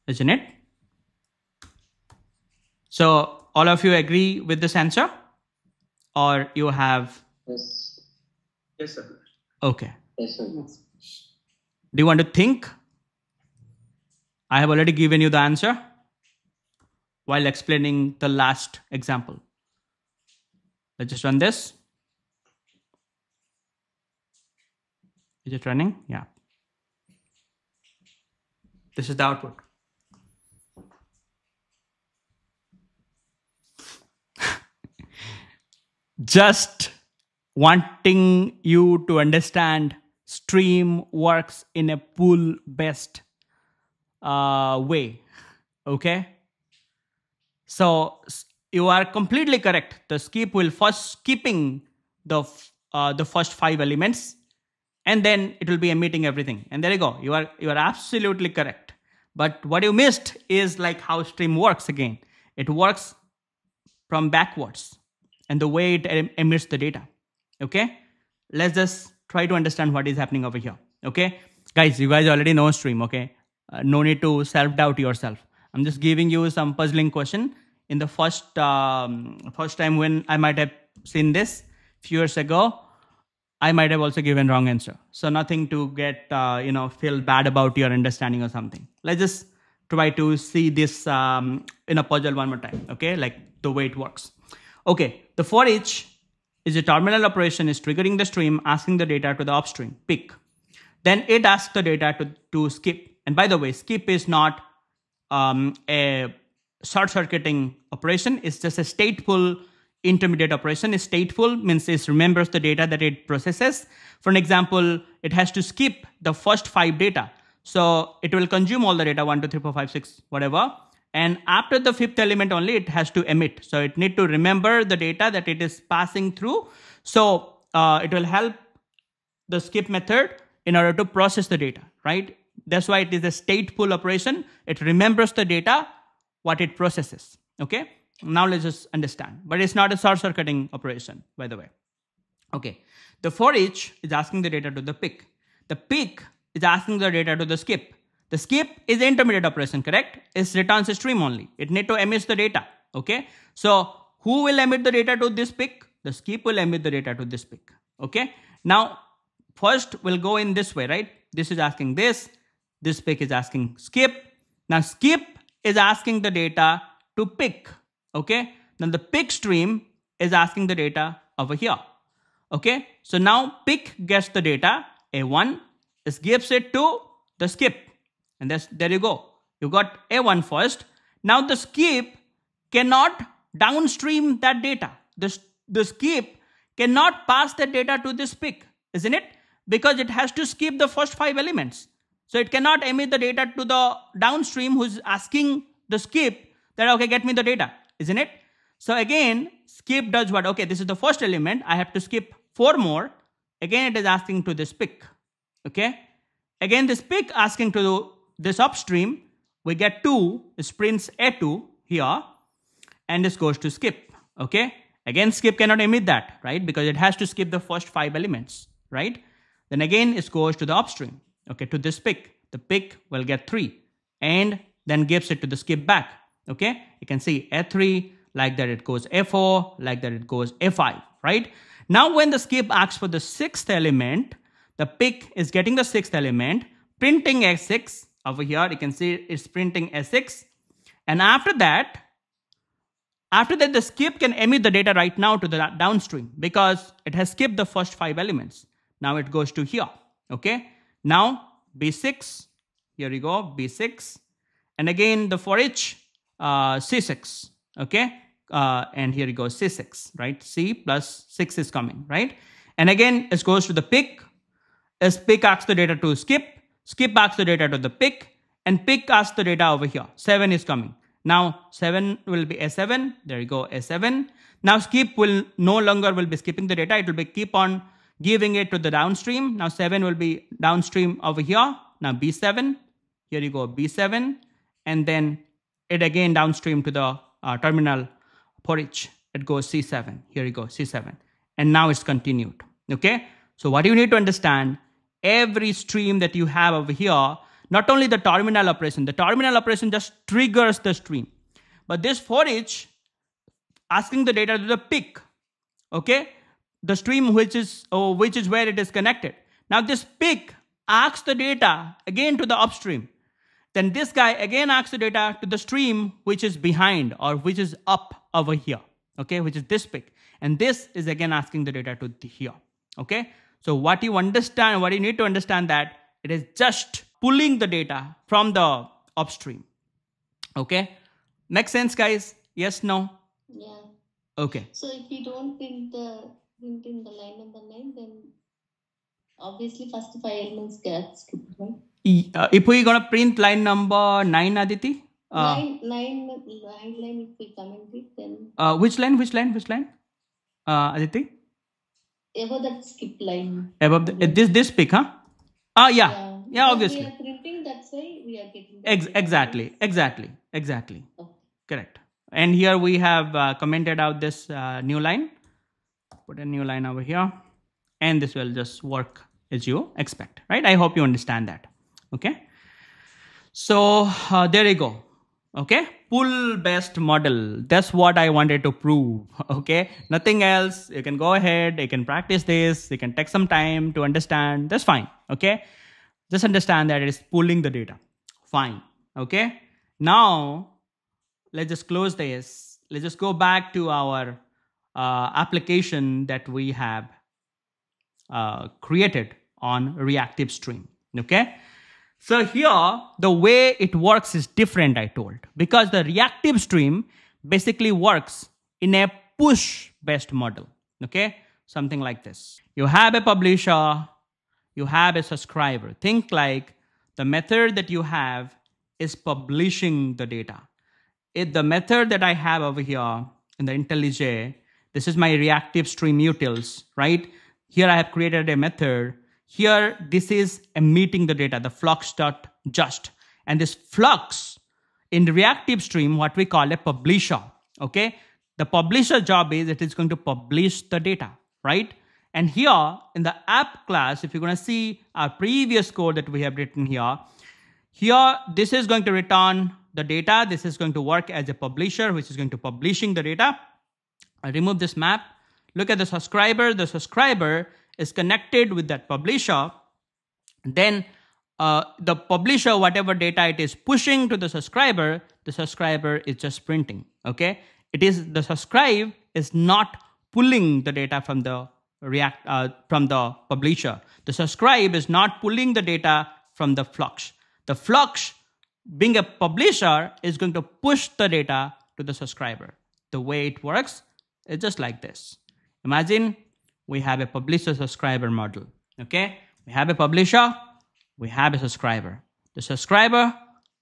Isn't it? So all of you agree with this answer, or you have? Yes. Yes, sir. Okay. Yes, sir. Do you want to think? I have already given you the answer while explaining the last example. Let's just run this. Is it running? Yeah. This is the output. Just wanting you to understand stream works in a pool-based way. Okay. So you are completely correct. The skip will first skipping the first 5 elements, and then it will be emitting everything. And there you go. You are absolutely correct. But what you missed is like how stream works again. It works from backwards and the way it emits the data. Okay. Let's just try to understand what is happening over here. Okay. Guys, you guys already know stream. Okay. No need to self-doubt yourself. I'm just giving you some puzzling question. In the first time when I might have seen this few years ago, I might have also given wrong answer. So nothing to get, feel bad about your understanding or something. Let's just try to see this in a puzzle one more time. Okay, like the way it works. Okay, the for each is a terminal operation is triggering the stream, asking the data to the upstream, pick. Then it asks the data to skip. And by the way, skip is not a short-circuiting operation. It's just a stateful intermediate operation. It's stateful means it remembers the data that it processes. For an example, it has to skip the first 5 data. So it will consume all the data 1, 2, 3, 4, 5, 6, whatever. And after the 5th element only, it has to emit. So it need to remember the data that it is passing through. So it will help the skip method in order to process the data, right? That's why it is a stateful operation. It remembers the data, what it processes. Okay. Now let's just understand, but it's not a short circuiting operation, by the way. Okay. The for each is asking the data to the pick. The pick is asking the data to the skip. The skip is the intermediate operation, correct? It returns a stream only. It need to emit the data. Okay. So who will emit the data to this pick? The skip will emit the data to this pick. Okay. Now first we'll go in this way, right? This is asking this. This pick is asking skip. Now skip is asking the data to pick. Okay. Now the pick stream is asking the data over here. Okay. So now pick gets the data A1. It gives it to the skip. And that's, there you go. You got A1 first. Now the skip cannot downstream that data. The skip cannot pass that data to this pick, isn't it? Because it has to skip the first 5 elements. So it cannot emit the data to the downstream who's asking the skip that, okay, get me the data, isn't it? So again, skip does what? Okay, this is the first element. I have to skip 4 more. Again, it is asking to this pick. Okay. Again, this pick asking to this upstream. We get 2, it prints A2 here, and this goes to skip. Okay. Again, skip cannot emit that, right? Because it has to skip the first 5 elements, right? Then again, it goes to the upstream. Okay. To this pick, the pick will get 3 and then gives it to the skip back. Okay. You can see A3, like that it goes A4, like that it goes A5, right? Now, when the skip asks for the 6th element, the pick is getting the 6th element, printing A6 over here. You can see it's printing A6. And after that, the skip can emit the data right now to the downstream because it has skipped the first 5 elements. Now it goes to here. Okay. Now B6, here you go, B6. And again, the for each, C6. Okay. And here you go, C6, right? C plus 6 is coming, right? And again, it goes to the pick. As pick asks the data to skip, skip asks the data to the pick, and pick asks the data over here. 7 is coming. Now 7 will be A7. There you go, A7. Now skip will no longer will be skipping the data. It will be keep on giving it to the downstream. Now 7 will be downstream over here. Now B7. Here you go, B7. And then it again downstream to the terminal for each. It goes C7. Here you go, C7. And now it's continued. Okay. So what you need to understand, every stream that you have over here, not only the terminal operation just triggers the stream, but this for each asking the data to the pick, okay, the stream which is where it is connected. Now this pick asks the data again to the upstream. Then this guy again asks the data to the stream which is behind or which is up over here, okay, which is this pick. And this is again asking the data to here, okay. So what you understand, what you need to understand that it is just pulling the data from the upstream. Okay. Make sense, guys? Yes, no? Yeah. Okay. So if you don't print in the line and the name, then obviously first 5 elements get skipped, right? If we're going to print line number 9, Aditi? Line if we comment it, then... Which line? Aditi? Above that skip line. Above the, this pick, huh? Yeah, obviously. We are printing, that's why we are getting... Exactly. Okay. Correct. And here we have commented out this new line. Put a new line over here. And this will just work as you expect, right? I hope you understand that. Okay. So there you go. Okay. Pull-based model. That's what I wanted to prove. Okay. Nothing else. You can go ahead. You can practice this. You can take some time to understand. That's fine. Okay. Just understand that it is pulling the data. Fine. Okay. Now let's just close this. Let's just go back to our application that we have created on reactive stream. Okay. So here, the way it works is different, I told, because the reactive stream basically works in a push-based model, okay? Something like this. You have a publisher, you have a subscriber. Think like the method that you have is publishing the data. The method that I have over here in the IntelliJ, this is my reactive stream utils, right? Here I have created a method. Here, this is emitting the data, the flux.just. And this flux in the reactive stream, what we call a publisher, okay? The publisher job is it is going to publish the data, right? And here in the app class, if you're going to see our previous code that we have written here, this is going to return the data. This is going to work as a publisher, which is going to publishing the data. I remove this map. Look at the subscriber. The subscriber is connected with that publisher. Then the publisher, whatever data it is pushing to the subscriber is just printing. Okay, it is the subscribe is not pulling the data from the publisher. The subscribe is not pulling the data from the flux. The flux, being a publisher, is going to push the data to the subscriber. The way it works is just like this. Imagine we have a publisher subscriber model. Okay, we have a publisher, we have a subscriber. The subscriber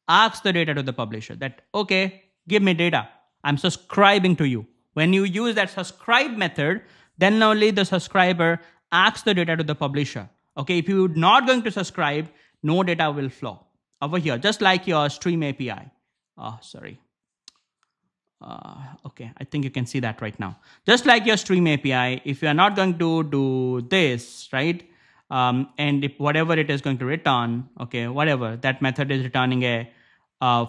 asks the data to the publisher that, okay, give me data. I'm subscribing to you. When you use that subscribe method, then only the subscriber asks the data to the publisher. Okay, if you're not going to subscribe, no data will flow over here, just like your stream API. Oh, sorry. Okay, I think you can see that right now. Just like your stream API, if you are not going to do this, right? And if whatever it is going to return, okay, whatever, that method is returning a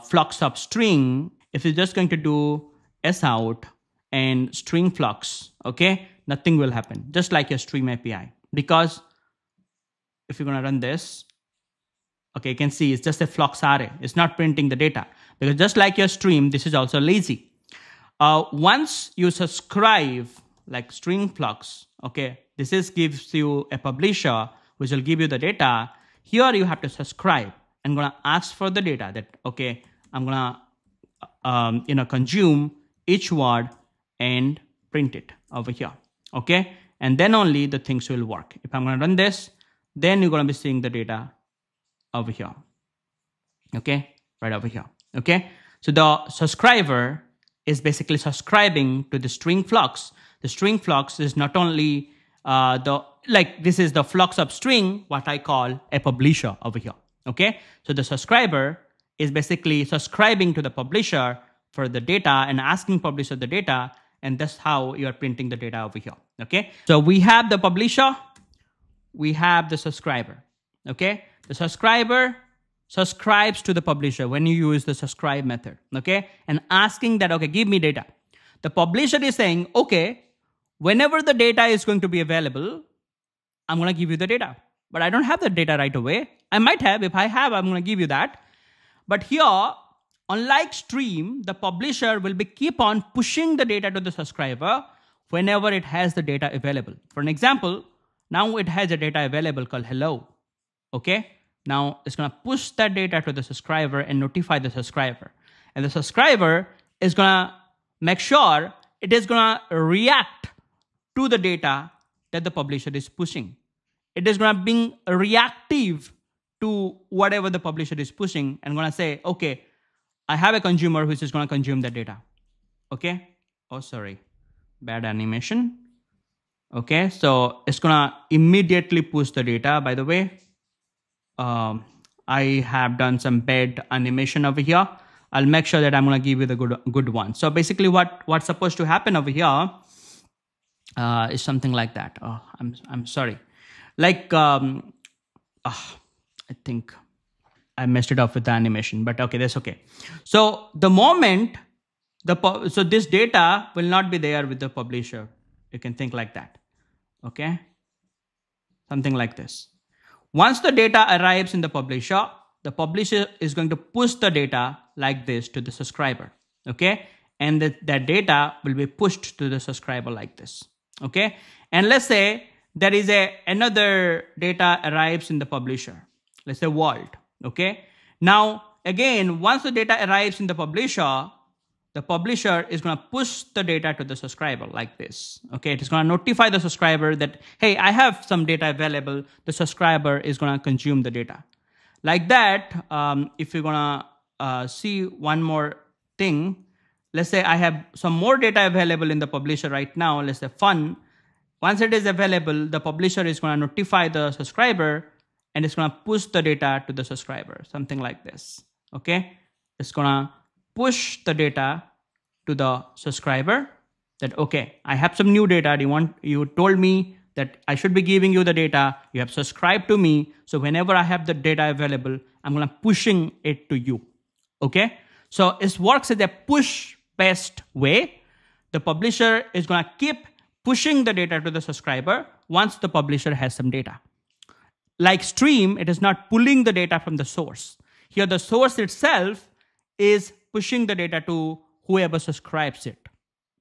flux of string. If you're just going to do sout and string flux, okay, nothing will happen, just like your stream API. Because if you're going to run this, okay, you can see it's just a flux array. It's not printing the data. Because just like your stream, this is also lazy. Once you subscribe, like string flux, okay, this is gives you a publisher, which will give you the data. Here you have to subscribe. I'm going to ask for the data that, okay, I'm going to consume each word and print it over here, okay? And then only the things will work. If I'm going to run this, then you're going to be seeing the data over here, okay? Right over here, okay? So the subscriber is basically subscribing to the string flux. The string flux is not only this is the flux of string, what I call a publisher over here, okay? So the subscriber is basically subscribing to the publisher for the data and asking publisher the data, and that's how you are printing the data over here, okay? So we have the publisher, we have the subscriber, okay? The subscriber subscribes to the publisher when you use the subscribe method, okay? And asking that, okay, give me data. The publisher is saying, okay, whenever the data is going to be available, I'm going to give you the data. But I don't have the data right away. I might have. If I have, I'm going to give you that. But here, unlike stream, the publisher will be keep on pushing the data to the subscriber whenever it has the data available. For an example, now it has a data available called hello. Okay, now it's going to push that data to the subscriber and notify the subscriber. And the subscriber is going to make sure it is going to react to the data that the publisher is pushing. It is going to be reactive to whatever the publisher is pushing, and gonna say, okay, I have a consumer which is gonna consume that data. Okay, oh, sorry, bad animation. Okay, so it's gonna immediately push the data. By the way, I have done some bad animation over here. I'll make sure that I'm gonna give you the good one. So basically what's supposed to happen over here is something like that. Oh, I'm sorry. Like, I think I messed it up with the animation, but okay, that's okay. So the moment, so this data will not be there with the publisher. You can think like that, okay? Something like this. Once the data arrives in the publisher is going to push the data like this to the subscriber, okay? And that data will be pushed to the subscriber like this, okay? And let's say there is another data arrives in the publisher. Let's say world, okay? Now, again, once the data arrives in the publisher, the publisher is going to push the data to the subscriber like this. Okay, it is going to notify the subscriber that, hey, I have some data available. The subscriber is going to consume the data. Like that, if you're going to see one more thing, let's say I have some more data available in the publisher right now, let's say fun. Once it is available, the publisher is going to notify the subscriber and it's going to push the data to the subscriber, something like this. Okay, it's going to push the data to the subscriber that, okay, I have some new data. You told me that I should be giving you the data. You have subscribed to me. So whenever I have the data available, I'm going to pushing it to you. Okay, so it works as a push-based way. The publisher is going to keep pushing the data to the subscriber once the publisher has some data. Like stream, it is not pulling the data from the source. Here, the source itself is pushing the data to whoever subscribes it.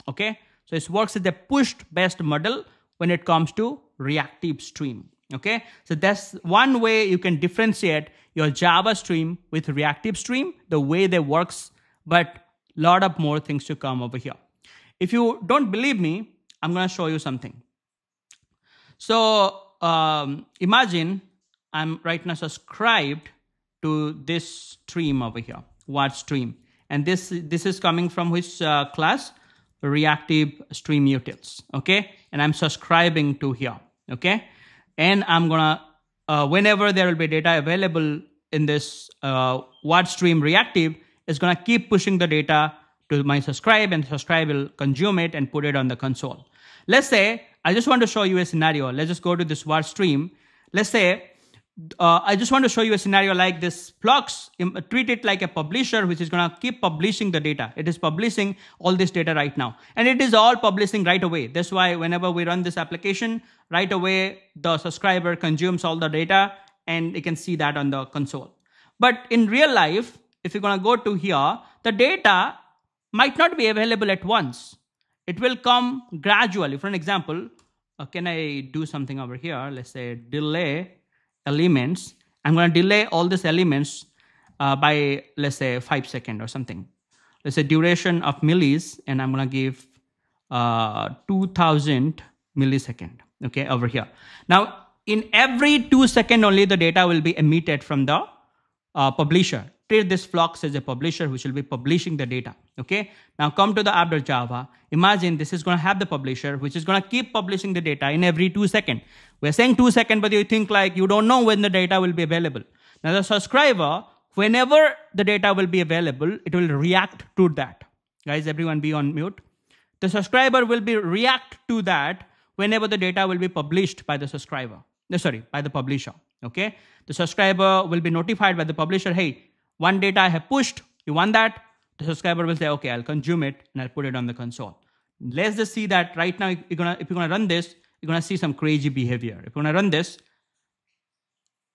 Okay, so it works as a push-based model when it comes to reactive stream. Okay, so that's one way you can differentiate your Java stream with reactive stream, the way they works, but a lot of more things to come over here. If you don't believe me, I'm going to show you something. So imagine I'm right now subscribed to this stream over here, what stream? And this is coming from which class? Reactive stream utils, okay? And I'm subscribing to here, okay? And I'm gonna, whenever there will be data available in this what stream reactive, it's gonna keep pushing the data to my subscribe, and subscribe will consume it and put it on the console. Let's say, I just want to show you a scenario. Let's just go to this what stream. Let's say, I just want to show you a scenario like this. Flux, treat it like a publisher, which is going to keep publishing the data. It is publishing all this data right now. And it is all publishing right away. That's why whenever we run this application, right away, the subscriber consumes all the data and you can see that on the console. But in real life, if you're going to go to here, the data might not be available at once. It will come gradually. For an example, can I do something over here? Let's say delay elements. I'm going to delay all these elements by, let's say, 5 seconds or something. Let's say duration of millis, and I'm going to give 2000 millisecond, okay, over here. Now, in every 2 seconds only, the data will be emitted from the publisher. Treat this Flux as a publisher, which will be publishing the data, okay? Now, come to the app.java. Imagine this is going to have the publisher, which is going to keep publishing the data in every 2 seconds. We're saying 2 seconds, but you think like you don't know when the data will be available. Now, the subscriber, whenever the data will be available, it will react to that. Guys, everyone be on mute. The subscriber will be react to that whenever the data will be published by the subscriber. No, sorry, by the publisher, okay? The subscriber will be notified by the publisher, hey, one data I have pushed, you want that? The subscriber will say, okay, I'll consume it and I'll put it on the console. Let's just see that right now, if you're gonna run this, you're gonna see some crazy behavior. If you're gonna run this,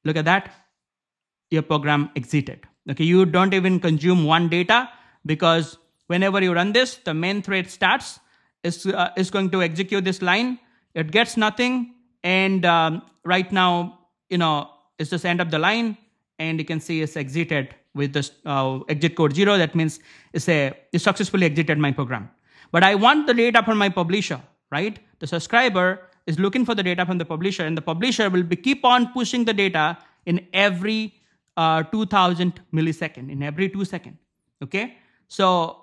look at that, your program exited. Okay, you don't even consume one data because whenever you run this, the main thread starts, it's going to execute this line, it gets nothing, and right now, you know, it's just end of the line, and you can see it's exited with this exit code 0, that means it successfully exited my program. But I want the data from my publisher, right? The subscriber is looking for the data from the publisher, and the publisher will be keep on pushing the data in every 2000 millisecond, in every 2 seconds, okay? So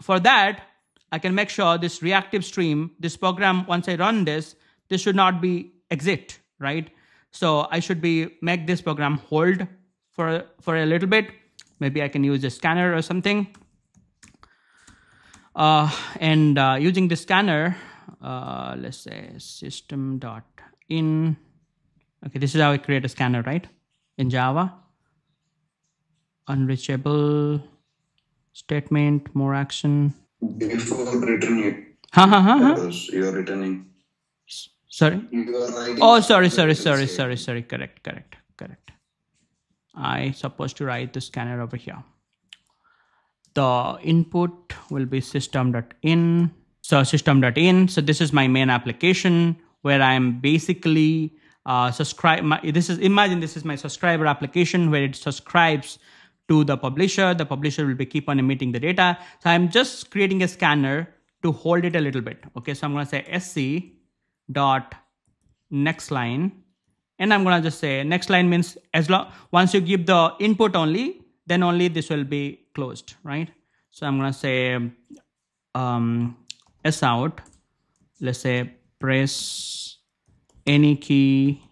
for that, I can make sure this reactive stream, this program, once I run this, this should not be exit, right? So I should be make this program hold for a little bit. Maybe I can use a scanner or something. Using the scanner, let's say system.in. Okay, this is how I create a scanner, right? In Java. Unreachable statement, more action. Before returning. You're returning. Sorry? You are writing. Oh, sorry. Correct. I supposed to write the scanner over here. The input will be system.in. So system.in. So this is my main application where I'm basically subscribe. Imagine this is my subscriber application where it subscribes to the publisher. The publisher will be keep on emitting the data. So I'm just creating a scanner to hold it a little bit. Okay, so I'm going to say sc dot next line, and I'm going to just say next line means as long once you give the input only, then only this will be closed, right? So I'm going to say s out, let's say press any key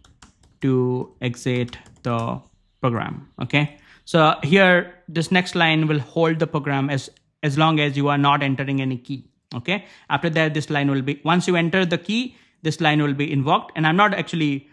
to exit the program. Okay, so here this next line will hold the program as long as you are not entering any key. Okay, after that this line will be, once you enter the key, this line will be invoked, and I'm not actually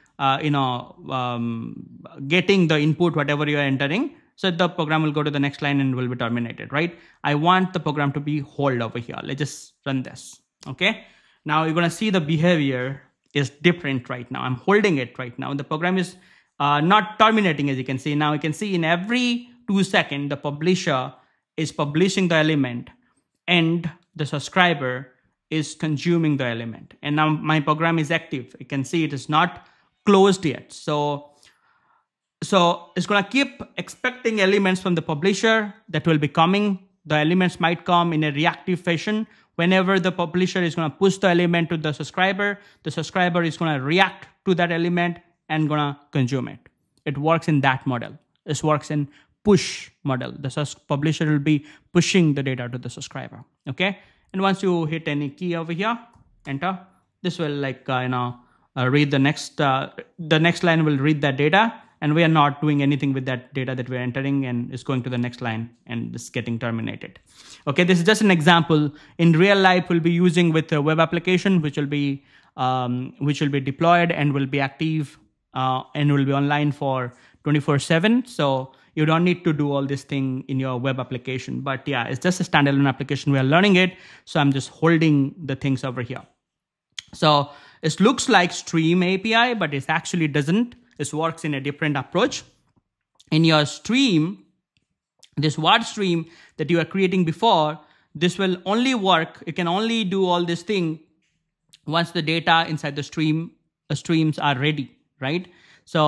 getting the input whatever you are entering. So the program will go to the next line and will be terminated, right? I want the program to be hold over here. Let's just run this. Okay, now you're going to see the behavior is different right now. I'm holding it right now. The program is not terminating, as you can see. Now you can see in every 2 seconds, the publisher is publishing the element and the subscriber is consuming the element. And now my program is active. You can see it is not closed yet. So it's going to keep expecting elements from the publisher that will be coming. The elements might come in a reactive fashion. Whenever the publisher is going to push the element to the subscriber is going to react to that element and going to consume it. It works in that model. This works in push model. The publisher will be pushing the data to the subscriber. Okay. And once you hit any key over here, enter, this will like, read the next line will read that data. And we are not doing anything with that data that we're entering, and it's going to the next line and it's getting terminated. Okay, this is just an example. In real life, we'll be using with a web application, which will be deployed and will be active and will be online for 24/7. So you don't need to do all this thing in your web application. But yeah, it's just a standalone application. We are learning it. So I'm just holding the things over here. So it looks like Stream API, but it actually doesn't. This works in a different approach. In your stream, this WARD stream that you are creating before, this will only work. You can only do all this thing once the data inside the streams are ready, right? So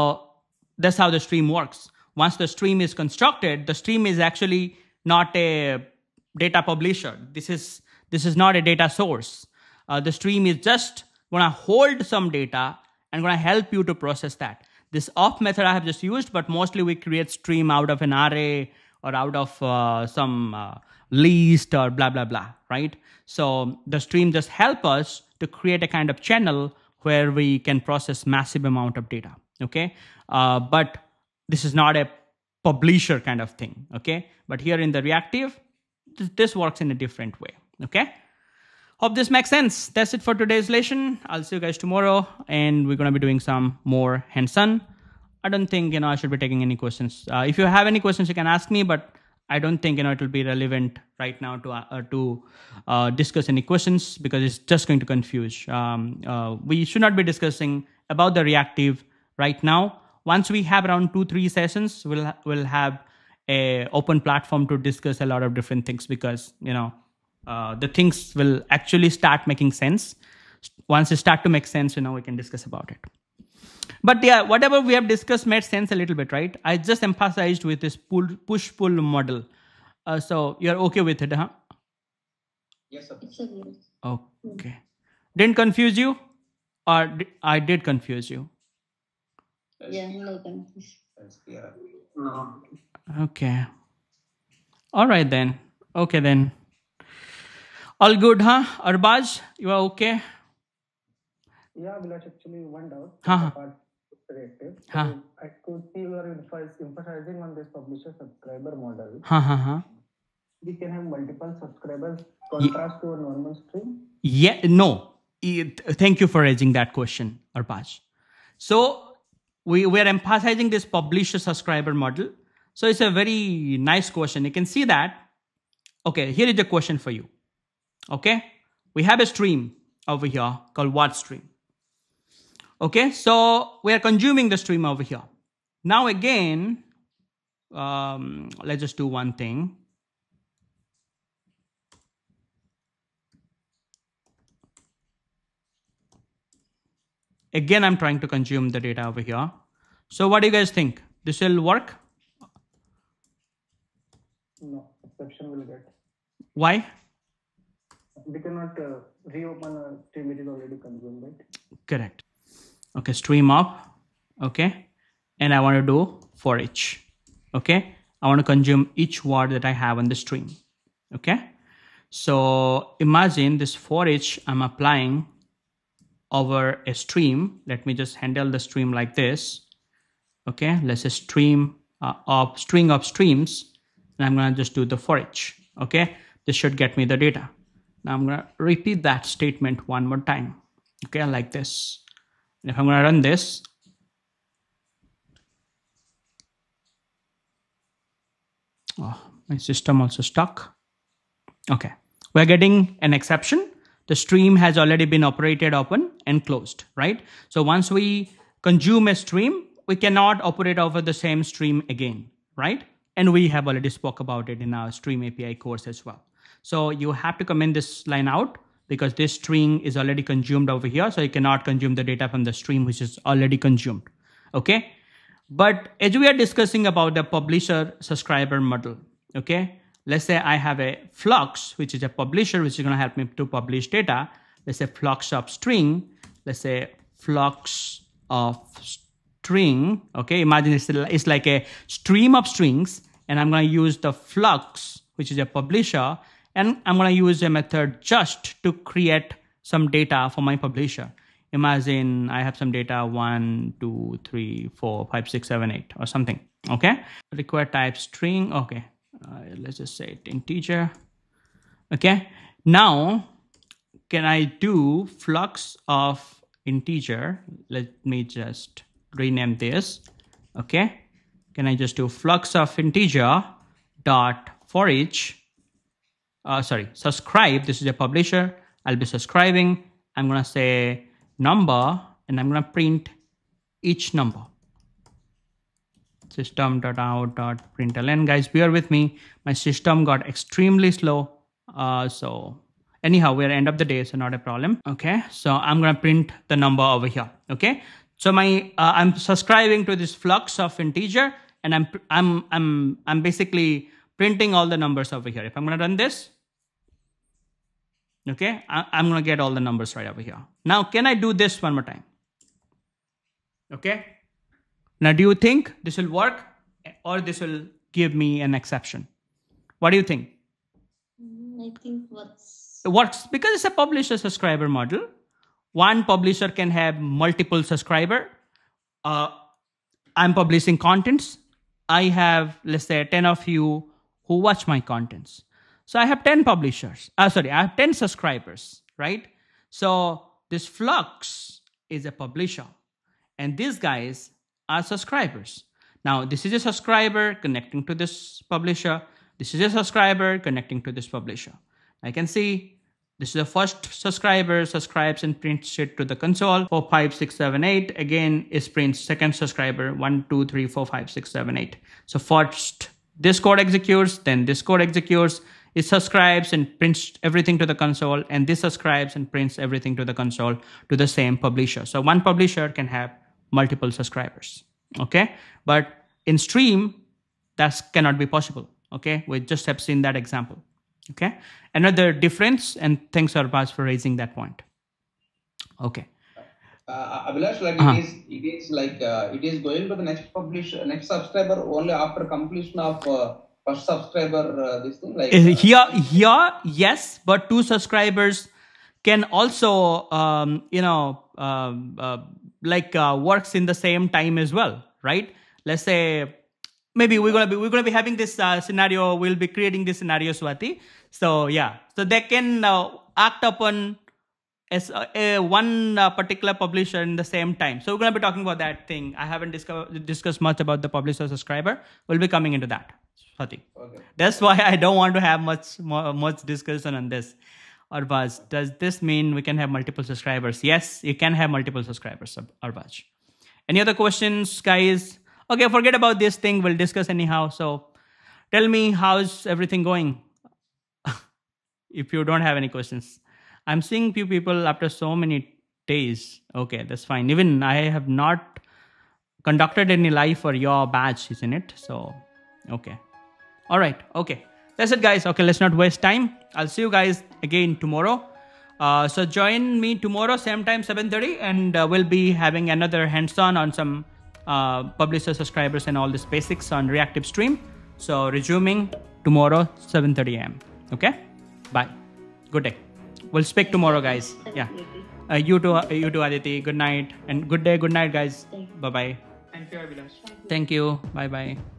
that's how the stream works. Once the stream is constructed, the stream is actually not a data publisher. This is not a data source. The stream is just going to hold some data and going to help you to process that. This off method I have just used, but mostly we create stream out of an array or out of some list or blah, blah, blah, right? So the stream just helps us to create a kind of channel where we can process massive amount of data, okay? But this is not a publisher kind of thing, okay? But here in the reactive, this works in a different way, okay? Hope this makes sense. That's it for today's lesson. I'll see you guys tomorrow, and we're going to be doing some more hands-on. I don't think, I should be taking any questions. If you have any questions, you can ask me, but I don't think, it will be relevant right now to discuss any questions, because it's just going to confuse. We should not be discussing about the reactive right now. Once we have around 2-3 sessions, we'll have a open platform to discuss a lot of different things, because, the things will actually start making sense. Once it start to make sense, we can discuss about it. But yeah, whatever we have discussed made sense a little bit, right? I just emphasized with this push-pull model. So you're okay with it, huh? Yes, sir. Okay. Didn't confuse you? Or I did confuse you? Yeah, no confusion. Okay. All right, then. Okay, then. All good, huh? Arbaz, you are okay? Yeah, Vilash, actually one doubt. So I could see you are emphasizing on this publisher-subscriber model. We can have multiple subscribers contrast to a normal stream? Yeah, no. Thank you for raising that question, Arbaz. So we are emphasizing this publisher-subscriber model. So it's a very nice question. You can see that. Okay, here is the question for you. Okay, we have a stream over here called WARD stream. Okay, so we are consuming the stream over here. Now again, let's just do one thing. Again, I'm trying to consume the data over here. So what do you guys think? This will work? No, exception will get. Why? We cannot reopen a stream, it is already consumed, right? Correct. Okay, stream up. Okay. And I want to do for each. Okay. I want to consume each word that I have on the stream. Okay. So imagine this for each I'm applying over a stream. Let me just handle the stream like this. Okay. Let's say stream up, string of streams. And I'm going to just do the for each. Okay. This should get me the data. Now I'm going to repeat that statement one more time. Okay. Like this. And if I'm going to run this, oh, my system also stuck. Okay. We're getting an exception. The stream has already been operated open and closed, right? So once we consume a stream, we cannot operate over the same stream again, right? And we have already spoke about it in our stream API course as well. So you have to comment this line out because this string is already consumed over here. So you cannot consume the data from the stream, which is already consumed. Okay. But as we are discussing about the publisher subscriber model, okay, let's say I have a Flux, which is a publisher, which is going to help me to publish data. Let's say Flux of string, let's say Flux of string. Okay. Imagine it's like a stream of strings, and I'm going to use the Flux, which is a publisher, and I'm going to use a method just to create some data for my publisher. Imagine I have some data 1, 2, 3, 4, 5, 6, 7, 8 or something. Okay. Require type string. Okay. Let's just say it integer. Okay. Now can I do Flux of integer? Let me just rename this. Okay. Can I just do Flux of integer dot for each? Sorry, subscribe. This is a publisher. I'll be subscribing. I'm going to say number, and I'm going to print each number. System.out.println. Guys, bear with me. My system got extremely slow. So anyhow, we're end of the day, so not a problem. Okay. So I'm going to print the number over here. Okay. So my, I'm subscribing to this Flux of integer, and I'm basically printing all the numbers over here. If I'm going to run this, okay, I'm going to get all the numbers right over here. Now, can I do this one more time? Okay. Now, do you think this will work, or this will give me an exception? What do you think? I think works. It works because it's a publisher subscriber model. One publisher can have multiple subscriber. I'm publishing contents. I have, let's say, 10 of you who watch my contents. So I have 10 publishers. I have 10 subscribers, right? So this Flux is a publisher, and these guys are subscribers. Now, this is a subscriber connecting to this publisher. This is a subscriber connecting to this publisher. I can see this is the first subscriber, subscribes and prints it to the console. 4, 5, 6, 7, 8. Again, is prints second subscriber. 1, 2, 3, 4, 5, 6, 7, 8. So first, this code executes, then this code executes. It subscribes and prints everything to the console, and this subscribes and prints everything to the console to the same publisher. So one publisher can have multiple subscribers. Okay. But in stream, that cannot be possible. Okay. We just have seen that example. Okay. Another difference, and thanks Arpaz for raising that point. Okay. Abhilash, like it is going to the next publisher, next subscriber only after completion of first subscriber, this thing like here, yes, but two subscribers can also, works in the same time as well, right? Let's say maybe we're gonna be having this scenario. We'll be creating this scenario, Swati. So yeah, so they can act upon as one particular publisher in the same time. So we're gonna be talking about that thing. I haven't discussed much about the publisher subscriber. We'll be coming into that. Okay. That's why I don't want to have much discussion on this. Arpaz, does this mean we can have multiple subscribers? Yes, you can have multiple subscribers, Arpaz. Any other questions, guys? Okay, forget about this thing. We'll discuss anyhow. So tell me, how's everything going? If you don't have any questions. I'm seeing few people after so many days. Okay, that's fine. Even I have not conducted any live for your batch, isn't it? So, okay. All right. Okay. That's it, guys. Okay, let's not waste time. I'll see you guys again tomorrow. So join me tomorrow, same time, 7:30, and we'll be having another hands-on on some publisher subscribers and all this basics on reactive stream. So resuming tomorrow, 7:30 AM. Okay, bye. Good day. We'll speak tomorrow, guys. Yeah. You too, Aditi. Good night and good day. Good night, guys. Bye bye. Thank you. Bye bye.